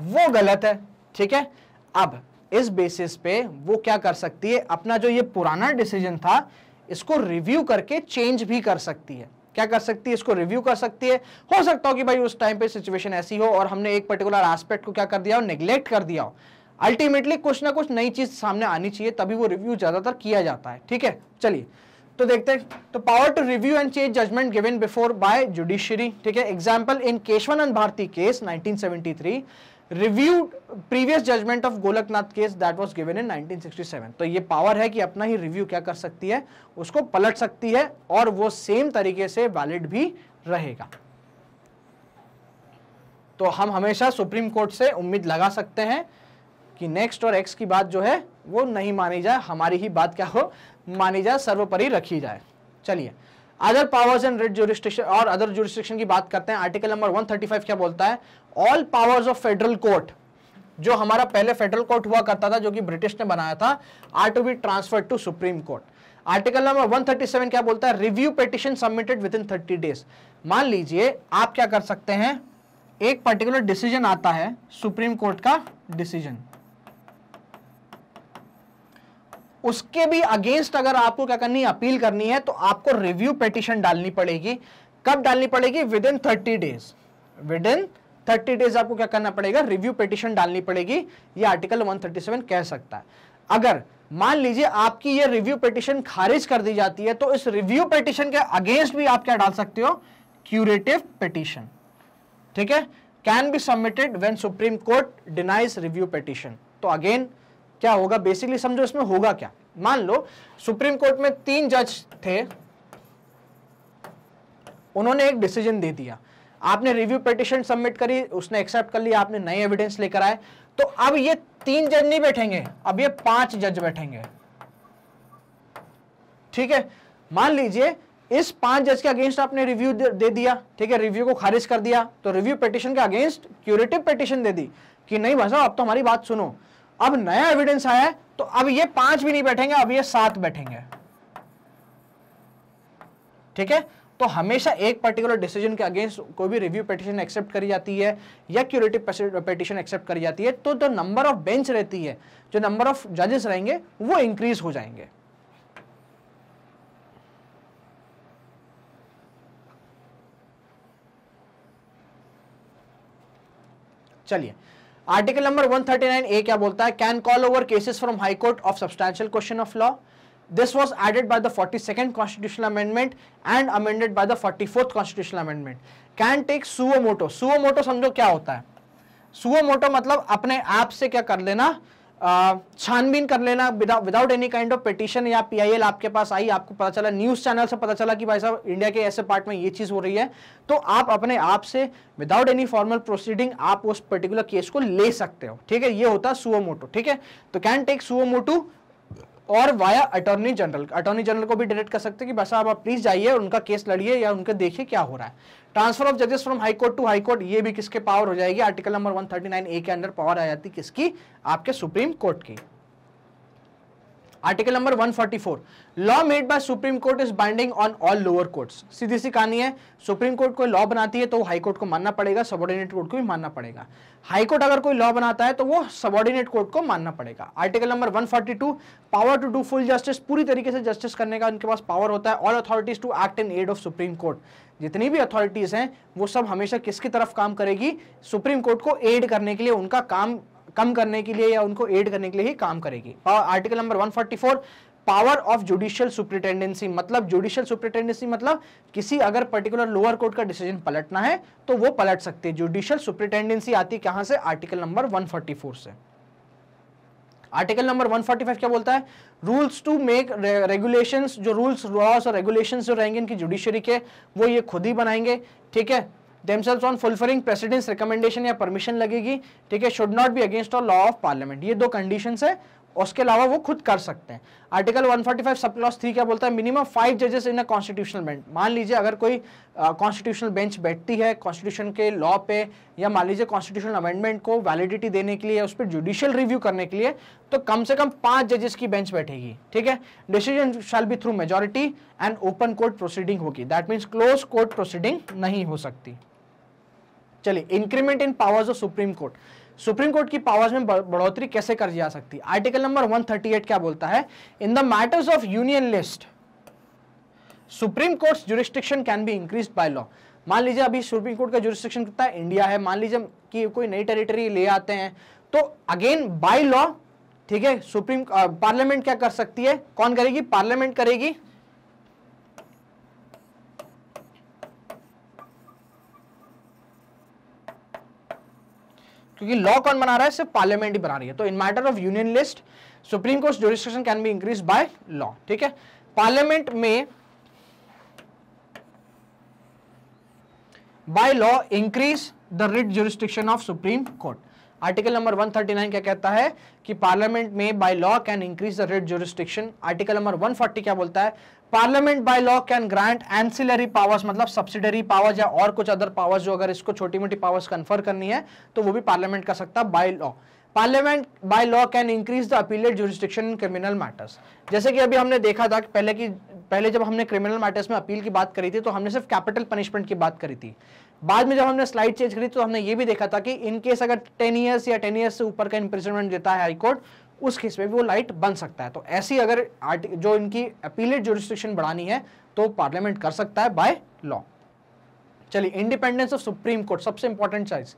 वो गलत है। ठीक है, अब इस बेसिस पे वो क्या कर सकती है, अपना जो ये पुराना डिसीजन था इसको रिव्यू करके चेंज भी कर सकती है। क्या कर सकती है, इसको रिव्यू कर सकती है। हो सकता हो कि भाई उस टाइम पे सिचुएशन ऐसी हो और हमने एक पर्टिकुलर एस्पेक्ट को क्या कर दिया हो, नेग्लेक्ट कर दिया हो। अल्टीमेटली कुछ ना कुछ नई चीज सामने आनी चाहिए, तभी वो रिव्यू ज्यादातर किया जाता है। ठीक है, चलिए तो देखते हैं, तो power to review and change judgment given before by judiciary. ठीक है, example in Keshavananda Bharati case nineteen seventy three, review previous judgment of Golaknath case that was given in nineteen sixty seven. तो ये पावर है कि अपना ही रिव्यू क्या कर सकती है, उसको पलट सकती है, और वो सेम तरीके से वैलिड भी रहेगा। तो हम हमेशा सुप्रीम कोर्ट से उम्मीद लगा सकते हैं कि नेक्स्ट और एक्स की बात जो है वो नहीं मानी जाए, हमारी ही बात क्या हो मानी जाए, सर्वोपरि रखी जाए। चलिए, other powers and writ jurisdiction और अदर ज्यूरिस्डिक्शन की बात करते हैं। आर्टिकल नंबर एक सौ पैंतीस क्या बोलता है, all powers of federal court, जो हमारा पहले फेडरल कोर्ट हुआ करता था जो कि ब्रिटिश ने बनाया था, are to be transferred to supreme court. Article number एक सौ सैंतीस क्या बोलता है, review petition submitted within thirty days. मान लीजिए आप क्या कर सकते हैं, एक पर्टिकुलर डिसीजन आता है सुप्रीम कोर्ट का डिसीजन, उसके भी अगेंस्ट अगर आपको क्या करनी है, अपील करनी है, तो आपको रिव्यू पिटिशन डालनी पड़ेगी। कब डालनी पड़ेगी, within thirty days, within thirty days आपको क्या करना पड़ेगा, रिव्यू पिटिशन डालनी पड़ेगी। ये आर्टिकल एक सौ सैंतीस कह सकता है। अगर मान लीजिए आपकी ये रिव्यू पिटिशन खारिज कर दी जाती है, तो इस रिव्यू पिटिशन के अगेंस्ट भी आप क्या डाल सकते हो, क्यूरेटिव पिटिशन। ठीक है, can be submitted when supreme court denies review petition. तो अगेन क्या होगा, बेसिकली समझो इसमें होगा क्या, मान लो सुप्रीम कोर्ट में तीन जज थे, उन्होंने एक डिसीजन दे दिया, आपने रिव्यू पिटिशन सबमिट करी, उसने एक्सेप्ट कर लिया, आपने नए एविडेंस लेकर आए, तो अब ये तीन जज नहीं बैठेंगे, अब ये पांच जज बैठेंगे। ठीक है, मान लीजिए इस पांच जज के अगेंस्ट आपने रिव्यू दे दिया, ठीक है, रिव्यू को खारिज कर दिया, तो रिव्यू पिटिशन के अगेंस्ट क्यूरेटिव पिटिशन दे दी कि नहीं भाई साहब अब तो हमारी बात सुनो, अब नया एविडेंस आया है तो अब ये पांच भी नहीं बैठेंगे, अब ये सात बैठेंगे। ठीक है, तो हमेशा एक पर्टिकुलर डिसीजन के अगेंस्ट कोई भी रिव्यू पिटिशन एक्सेप्ट करी जाती है या क्यूरेटिव पिटिशन एक्सेप्ट करी जाती है, तो जो नंबर ऑफ बेंच रहती है, जो नंबर ऑफ जजेस रहेंगे वो इंक्रीज हो जाएंगे। चलिए, आर्टिकल नंबर एक सौ उनतालीस ए क्या बोलता है, can call over cases from high court of substantial question of law. This was added by the forty second constitutional amendment and amended by the forty fourth constitutional amendment. Can take suo motu, suo motu समझो क्या होता है, suo motu मतलब अपने आप से क्या कर लेना, छानबीन कर लेना, without any kind of petition या पीआईएल आपके पास आई, आपको पता चला न्यूज चैनल से पता चला कि भाई साहब इंडिया के ऐसे पार्ट में ये चीज हो रही है, तो आप अपने आप से विदाउट एनी फॉर्मल प्रोसीडिंग आप उस पर्टिकुलर केस को ले सकते हो। ठीक है, ये होता है सुओ मोटो। ठीक है, तो कैन टेक सुओ मोटो और via attorney general, attorney general को भी डायरेक्ट कर सकते हैं कि भाई साहब आप प्लीज जाइए उनका केस लड़िए या उनके देखिए क्या हो रहा है। ट्रांसफर ऑफ जजेस from high court to high court, ये भी किसके पावर हो जाएगी, आर्टिकल नंबर एक सौ उनतालीस ए के अंदर पावर आ जाती किसकी, आपके सुप्रीम कोर्ट की। आर्टिकल नंबर एक सौ चौवालीस, law made by supreme court is binding on all lower courts. सीधी सी कहानी है, सुप्रीम कोर्ट कोई लॉ बनाती है तो वो हाई कोर्ट को मानना पड़ेगा, सबॉर्डिनेट कोर्ट को भी मानना पड़ेगा। हाई कोर्ट अगर कोई लॉ बनाता है तो वो सबॉर्डिनेट कोर्ट को मानना पड़ेगा। आर्टिकल नंबर एक सौ बयालीस, power to do full justice, पूरी तरीके से जस्टिस करने का उनके पास पावर होता है। All authorities to act in aid of supreme court, जितनी भी अथॉरिटीज हैं वो सब हमेशा किसकी तरफ काम करेगी, सुप्रीम कोर्ट को एड करने के लिए उनका काम कम करने के लिए या उनको एड करने के लिए ही काम करेगी। और आर्टिकल नंबर एक सौ चौवालीस पावर ऑफ जुडिशियल सुप्रिटेंडेंसी, मतलब जुडिशियल सुप्रिटेंडेंसी मतलब किसी अगर पर्टिकुलर लोअर कोर्ट का डिसीजन पलटना है तो वो पलट सकती है। जुडिशियल सुप्रिटेंडेंसी आती है कहां से? आर्टिकल नंबर एक सौ चौवालीस से। आर्टिकल नंबर एक सौ पैंतालीस क्या बोलता है? रूल्स टू मेक रेगुलेशंस, जो रूल्स लॉज और रेगुलेशंस जो रहेंगे इनकी जुडिशरी के वो ये खुद ही बनाएंगे, ठीक है। themselves on fulfilling president's recommendation या परमिशन लगेगी, ठीक है। Should not be against law of parliament, ये दो कंडीशंस है, उसके अलावा वो खुद कर सकते हैं। आर्टिकल एक सौ पैंतालीस सब क्लॉज थ्री क्या बोलता है? मिनिमम फाइव जजेस इन अ कॉन्स्टिट्यूशनल बेंच, मान लीजिए अगर कोई कॉन्स्टिट्यूशनल बेंच बैठती है कॉन्स्टिट्यूशन के लॉ पे या मान लीजिए कॉन्स्टिट्यूशनल अमेंडमेंट को वैलिडिटी देने के लिए या उस पर जुडिशियल रिव्यू करने के लिए, तो कम से कम पांच जजेस की बेंच बैठेगी, ठीक है। Decision shall be through majority and open court proceeding होगी, that means close court proceeding नहीं हो सकती। चलिए, increment in powers of supreme Court, Supreme court की पावर्स में बढ़ोतरी कैसे कर जा सकती है? आर्टिकल नंबर एक सौ अड़तीस क्या बोलता है? In the matters of union list Supreme Court's jurisdiction can be increased by law. मान लीजिए अभी सुप्रीम कोर्ट का ज्यूरिस्डिक्शन कितना है? इंडिया है। मान लीजिए कि कोई नई टेरिटरी ले आते हैं तो अगेन बाय लॉ, ठीक है, सुप्रीम पार्लियामेंट क्या कर सकती है? कौन करेगी? पार्लियामेंट करेगी। क्योंकि लॉ कौन बना रहा है? सिर्फ पार्लियामेंट ही बना रही है। तो in matter of union list Supreme Court jurisdiction can be increase by law, ठीक है। पार्लियामेंट में by law increase the writ jurisdiction of supreme court. Article number एक सौ उनतालीस क्या कहता है कि पार्लियामेंट में by law can increase the writ jurisdiction. Article number एक सौ चालीस क्या बोलता है? Parliament by law can grant ancillary powers, मतलब सब्सिडरी पावर्स या और कुछ अदर पावर्स जो अगर इसको छोटी मोटी पावर्स कन्फर करनी है तो वो भी पार्लियामेंट कर सकता है by law. Parliament by law can increase the appellate jurisdiction in criminal matters. जैसे कि अभी हमने देखा था कि पहले की पहले जब हमने क्रिमिनल मैटर्स में अपील की बात करी थी तो हमने सिर्फ कैपिटल पनिशमेंट की बात करी थी। बाद में जब हमने स्लाइड चेंज करी तो हमने ये भी देखा था कि इन केस अगर टेन ईयर्स या टेन ईयर्स से ऊपर का इंप्रिजनमेंट देता है हाईकोर्ट, उस केस में भी वो लाइट बन सकता है। तो ऐसी अगर जो इनकी अपीलेट ज्यूरिस्डिक्शन बढ़ानी है तो पार्लियामेंट कर सकता है बाय लॉ। चलिए, इंडिपेंडेंस ऑफ सुप्रीम कोर्ट, सबसे इंपॉर्टेंट चीज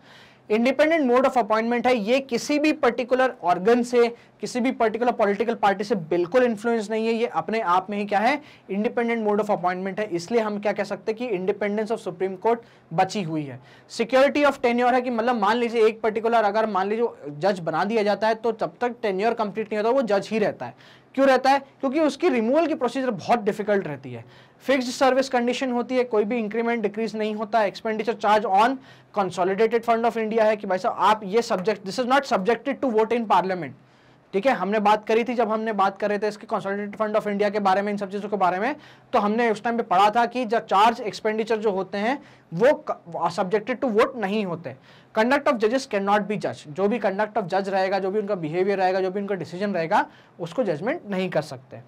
इंडिपेंडेंट मोड ऑफ अपॉइंटमेंट है। ये किसी भी पर्टिकुलर ऑर्गन से, किसी भी पर्टिकुलर पॉलिटिकल पार्टी से बिल्कुल इन्फ्लुएंस नहीं है। ये अपने आप में ही क्या है? इंडिपेंडेंट मोड ऑफ अपॉइंटमेंट है। इसलिए हम क्या कह सकते हैं कि इंडिपेंडेंस ऑफ सुप्रीम कोर्ट बची हुई है। सिक्योरिटी ऑफ टेन्योर है कि मतलब मान लीजिए एक पर्टिकुलर अगर मान लीजिए जज बना दिया जाता है तो जब तक टेन्योर कंप्लीट नहीं होता वो जज ही रहता है। क्यों रहता है? क्योंकि उसकी रिमूवल की प्रोसीजर बहुत डिफिकल्ट रहती है। फिक्स्ड सर्विस कंडीशन होती है, कोई भी इंक्रीमेंट डिक्रीज नहीं होता। Expenditure charge on consolidated fund of India है कि भाई साहब आप ये subject, this is not subjected to vote in Parliament, ठीक है। हमने बात करी थी जब हमने बात कर रहे थे इसके कंसोलिडेटेड फंड ऑफ इंडिया के बारे में, इन सब चीज़ों के बारे में, तो हमने उस टाइम पे पढ़ा था कि जो चार्ज एक्सपेंडिचर जो होते हैं वो सब्जेक्टेड टू वोट नहीं होते। कंडक्ट ऑफ जजेस कैन नॉट बी जज, जो भी कंडक्ट ऑफ जज रहेगा, जो भी उनका बिहेवियर रहेगा, जो भी उनका डिसीजन रहेगा, उसको जजमेंट नहीं कर सकते।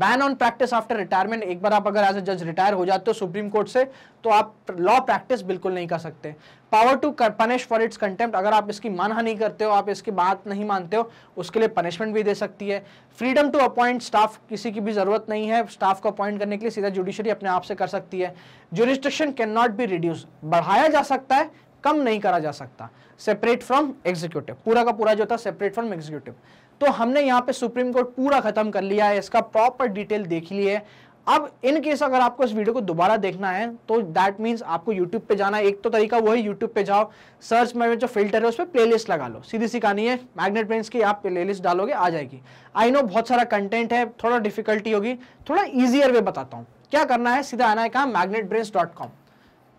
Ban on practice after retirement, एक बार आप अगर एज ए जज रिटायर हो जाते हो सुप्रीम कोर्ट से तो आप लॉ प्रैक्टिस बिल्कुल नहीं कर सकते। Power to punish for its contempt, अगर आप इसकी मानहानि करते हो, आप इसकी बात नहीं मानते हो, उसके लिए पनिशमेंट भी दे सकती है। फ्रीडम टू अपॉइंट स्टाफ, किसी की भी जरूरत नहीं है स्टाफ को अपॉइंट करने के लिए, सीधा जुडिशरी अपने आप से कर सकती है। Jurisdiction can not be reduce, बढ़ाया जा सकता है, कम नहीं करा जा सकता। सेपरेट फ्रॉम एग्जीक्यूटिव, पूरा का पूरा जो था सेपरेट फ्रॉम एग्जीक्यूटिव। तो हमने यहाँ पे सुप्रीम कोर्ट पूरा खत्म कर लिया है, इसका प्रॉपर डिटेल देख ली है। अब इन केस अगर आपको इस वीडियो को दोबारा देखना है तो दैट मीन्स आपको यूट्यूब पे जाना है। एक तो तरीका वो है, यूट्यूब पे जाओ, सर्च में जो फिल्टर है उस पर प्लेलिस्ट लगा लो, सीधी सी कहानी है। मैग्नेट ब्रेन्स की आप प्लेलिस्ट डालोगे आ जाएगी। आई नो बहुत सारा कंटेंट है, थोड़ा डिफिकल्टी होगी, थोड़ा ईजियर वे बताता हूँ। क्या करना है, सीधा आना है कहाँ? Magnet Brains dot com.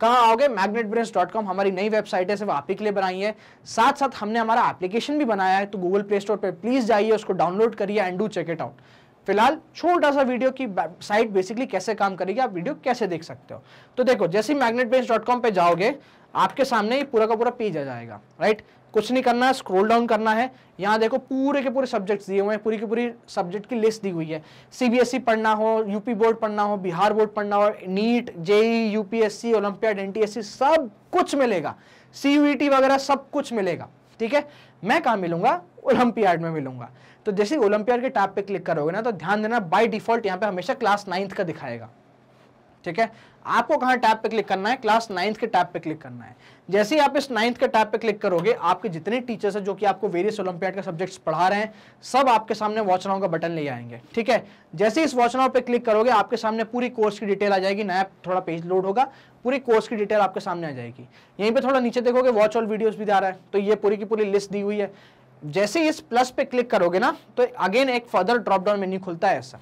कहाँ आओगे? मैग्नेट ब्रेन्स डॉट कॉम हमारी नई वेबसाइट है, सिर्फ आप ही के लिए बनाई है। साथ साथ हमने हमारा एप्लीकेशन भी बनाया है, तो गूगल प्ले स्टोर पर प्लीज़ जाइए, उसको डाउनलोड करिए and do check it out. फिलहाल छोटा सा वीडियो की साइट बेसिकली कैसे काम करेगी, आप वीडियो कैसे देख सकते हो। तो देखो, जैसे ही मैग्नेट ब्रेन्स डॉट कॉम पर जाओगे आपके सामने ये पूरा का पूरा पेज आ जाएगा, राइट। कुछ नहीं करना है, स्क्रॉल डाउन करना है। यहाँ देखो पूरे के पूरे सब्जेक्ट्स दिए हुए हैं, पूरी की पूरी सब्जेक्ट की लिस्ट दी हुई है। सीबीएसई पढ़ना हो, यूपी बोर्ड पढ़ना हो, बिहार बोर्ड पढ़ना हो, NEET, JEE, UPSC, olympiad, NTSC, सब कुछ मिलेगा। सीयूईटी वगैरह सब कुछ मिलेगा, ठीक है। मैं कहाँ मिलूंगा? ओलंपियाड में मिलूंगा। तो जैसे ओलंपियाड के टैब पे क्लिक करोगे ना तो ध्यान देना, बाई डिफॉल्ट यहाँ पे हमेशा क्लास नाइन्थ का दिखाएगा, ठीक है। आपको कहाँ टैब पे क्लिक करना है, क्लास नाइन्थ के टैब पे क्लिक करना है। जैसे ही आप इस नाइन्थ के टैब पे क्लिक करोगे, आपके जितने टीचर्स हैं जो कि आपको वेरियस ओलंपियाड के सब्जेक्ट्स पढ़ा रहे हैं, सब आपके सामने वॉच नाउ का बटन ले आएंगे। ठीक है, जैसे इस वॉच नाउ पे क्लिक करोगे, आपके सामने पूरी कोर्स की डिटेल आ जाएगी। नया थोड़ा पेज लोड होगा, पूरी कोर्स की डिटेल आपके सामने आ जाएगी। यहीं पर थोड़ा नीचे देखोगे, वॉच ऑल वीडियोज भी आ रहा है, तो ये पूरी की पूरी लिस्ट दी हुई है। जैसे ही इस प्लस पे क्लिक करोगे ना, तो अगेन एक फर्दर ड्रॉप डाउन मेन्यू खुलता है ऐसा।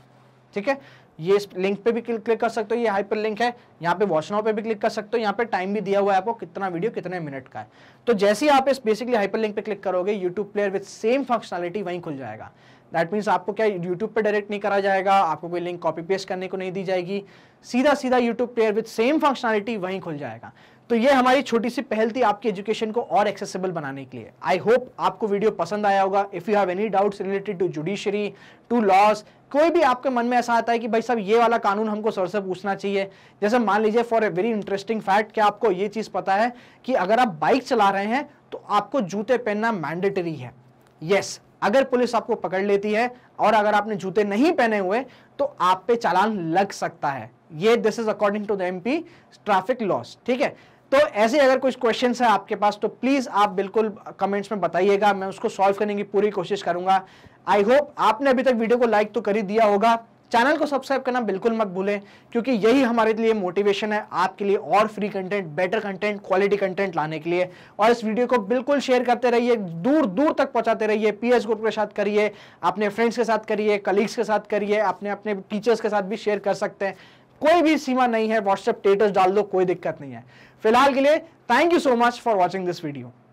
ठीक है, ये इस लिंक पे भी क्लिक कर सकते हो, ये हाइपर लिंक है। यहाँ पे वॉच नाउ पे भी क्लिक कर सकते हो। यहाँ पे टाइम भी दिया हुआ है आपको, कितना वीडियो कितने मिनट का है। तो जैसे ही आप इस बेसिकली हाइपर लिंक पे क्लिक करोगे, YouTube player with same functionality वहीं खुल जाएगा। दैट मीन्स आपको क्या, यूट्यूब पे डायरेक्ट नहीं करा जाएगा, आपको कोई लिंक कॉपी पेस्ट करने को नहीं दी जाएगी, सीधा सीधा YouTube player with same functionality वहीं खुल जाएगा। तो ये हमारी छोटी सी पहल थी आपकी एजुकेशन को और एक्सेसिबल बनाने के लिए। आई होप आपको वीडियो पसंद आया होगा। If you have any doubts related to judiciary, to laws, कोई भी आपके मन में ऐसा आता है कि भाई साहब ये वाला कानून हमको सर से पूछना चाहिए। जैसे मान लीजिए, for a very interesting fact, क्या आपको ये चीज़ पता है कि अगर आप बाइक चला रहे हैं तो आपको जूते पहनना मैंडेटरी है? यस, अगर पुलिस आपको पकड़ लेती है और अगर आपने जूते नहीं पहने हुए तो आप पे चालान लग सकता है। ये this is according to the MP traffic laws. ठीक है, तो ऐसे अगर कुछ क्वेश्चंस है आपके पास तो प्लीज़ आप बिल्कुल कमेंट्स में बताइएगा, मैं उसको सॉल्व करने की पूरी कोशिश करूंगा। आई होप आपने अभी तक वीडियो को लाइक तो कर ही दिया होगा। चैनल को सब्सक्राइब करना बिल्कुल मत भूलें, क्योंकि यही हमारे लिए मोटिवेशन है आपके लिए और free content, better content, quality content लाने के लिए। और इस वीडियो को बिल्कुल शेयर करते रहिए, दूर दूर तक पहुंचाते रहिए। पीएस ग्रुप के साथ करिए, अपने फ्रेंड्स के साथ करिए, कलीग्स के साथ करिए, अपने अपने टीचर्स के साथ भी शेयर कर सकते हैं। कोई भी सीमा नहीं है, व्हाट्सएप स्टेटस डाल दो, कोई दिक्कत नहीं है। फिलहाल के लिए thank you so much for watching this video.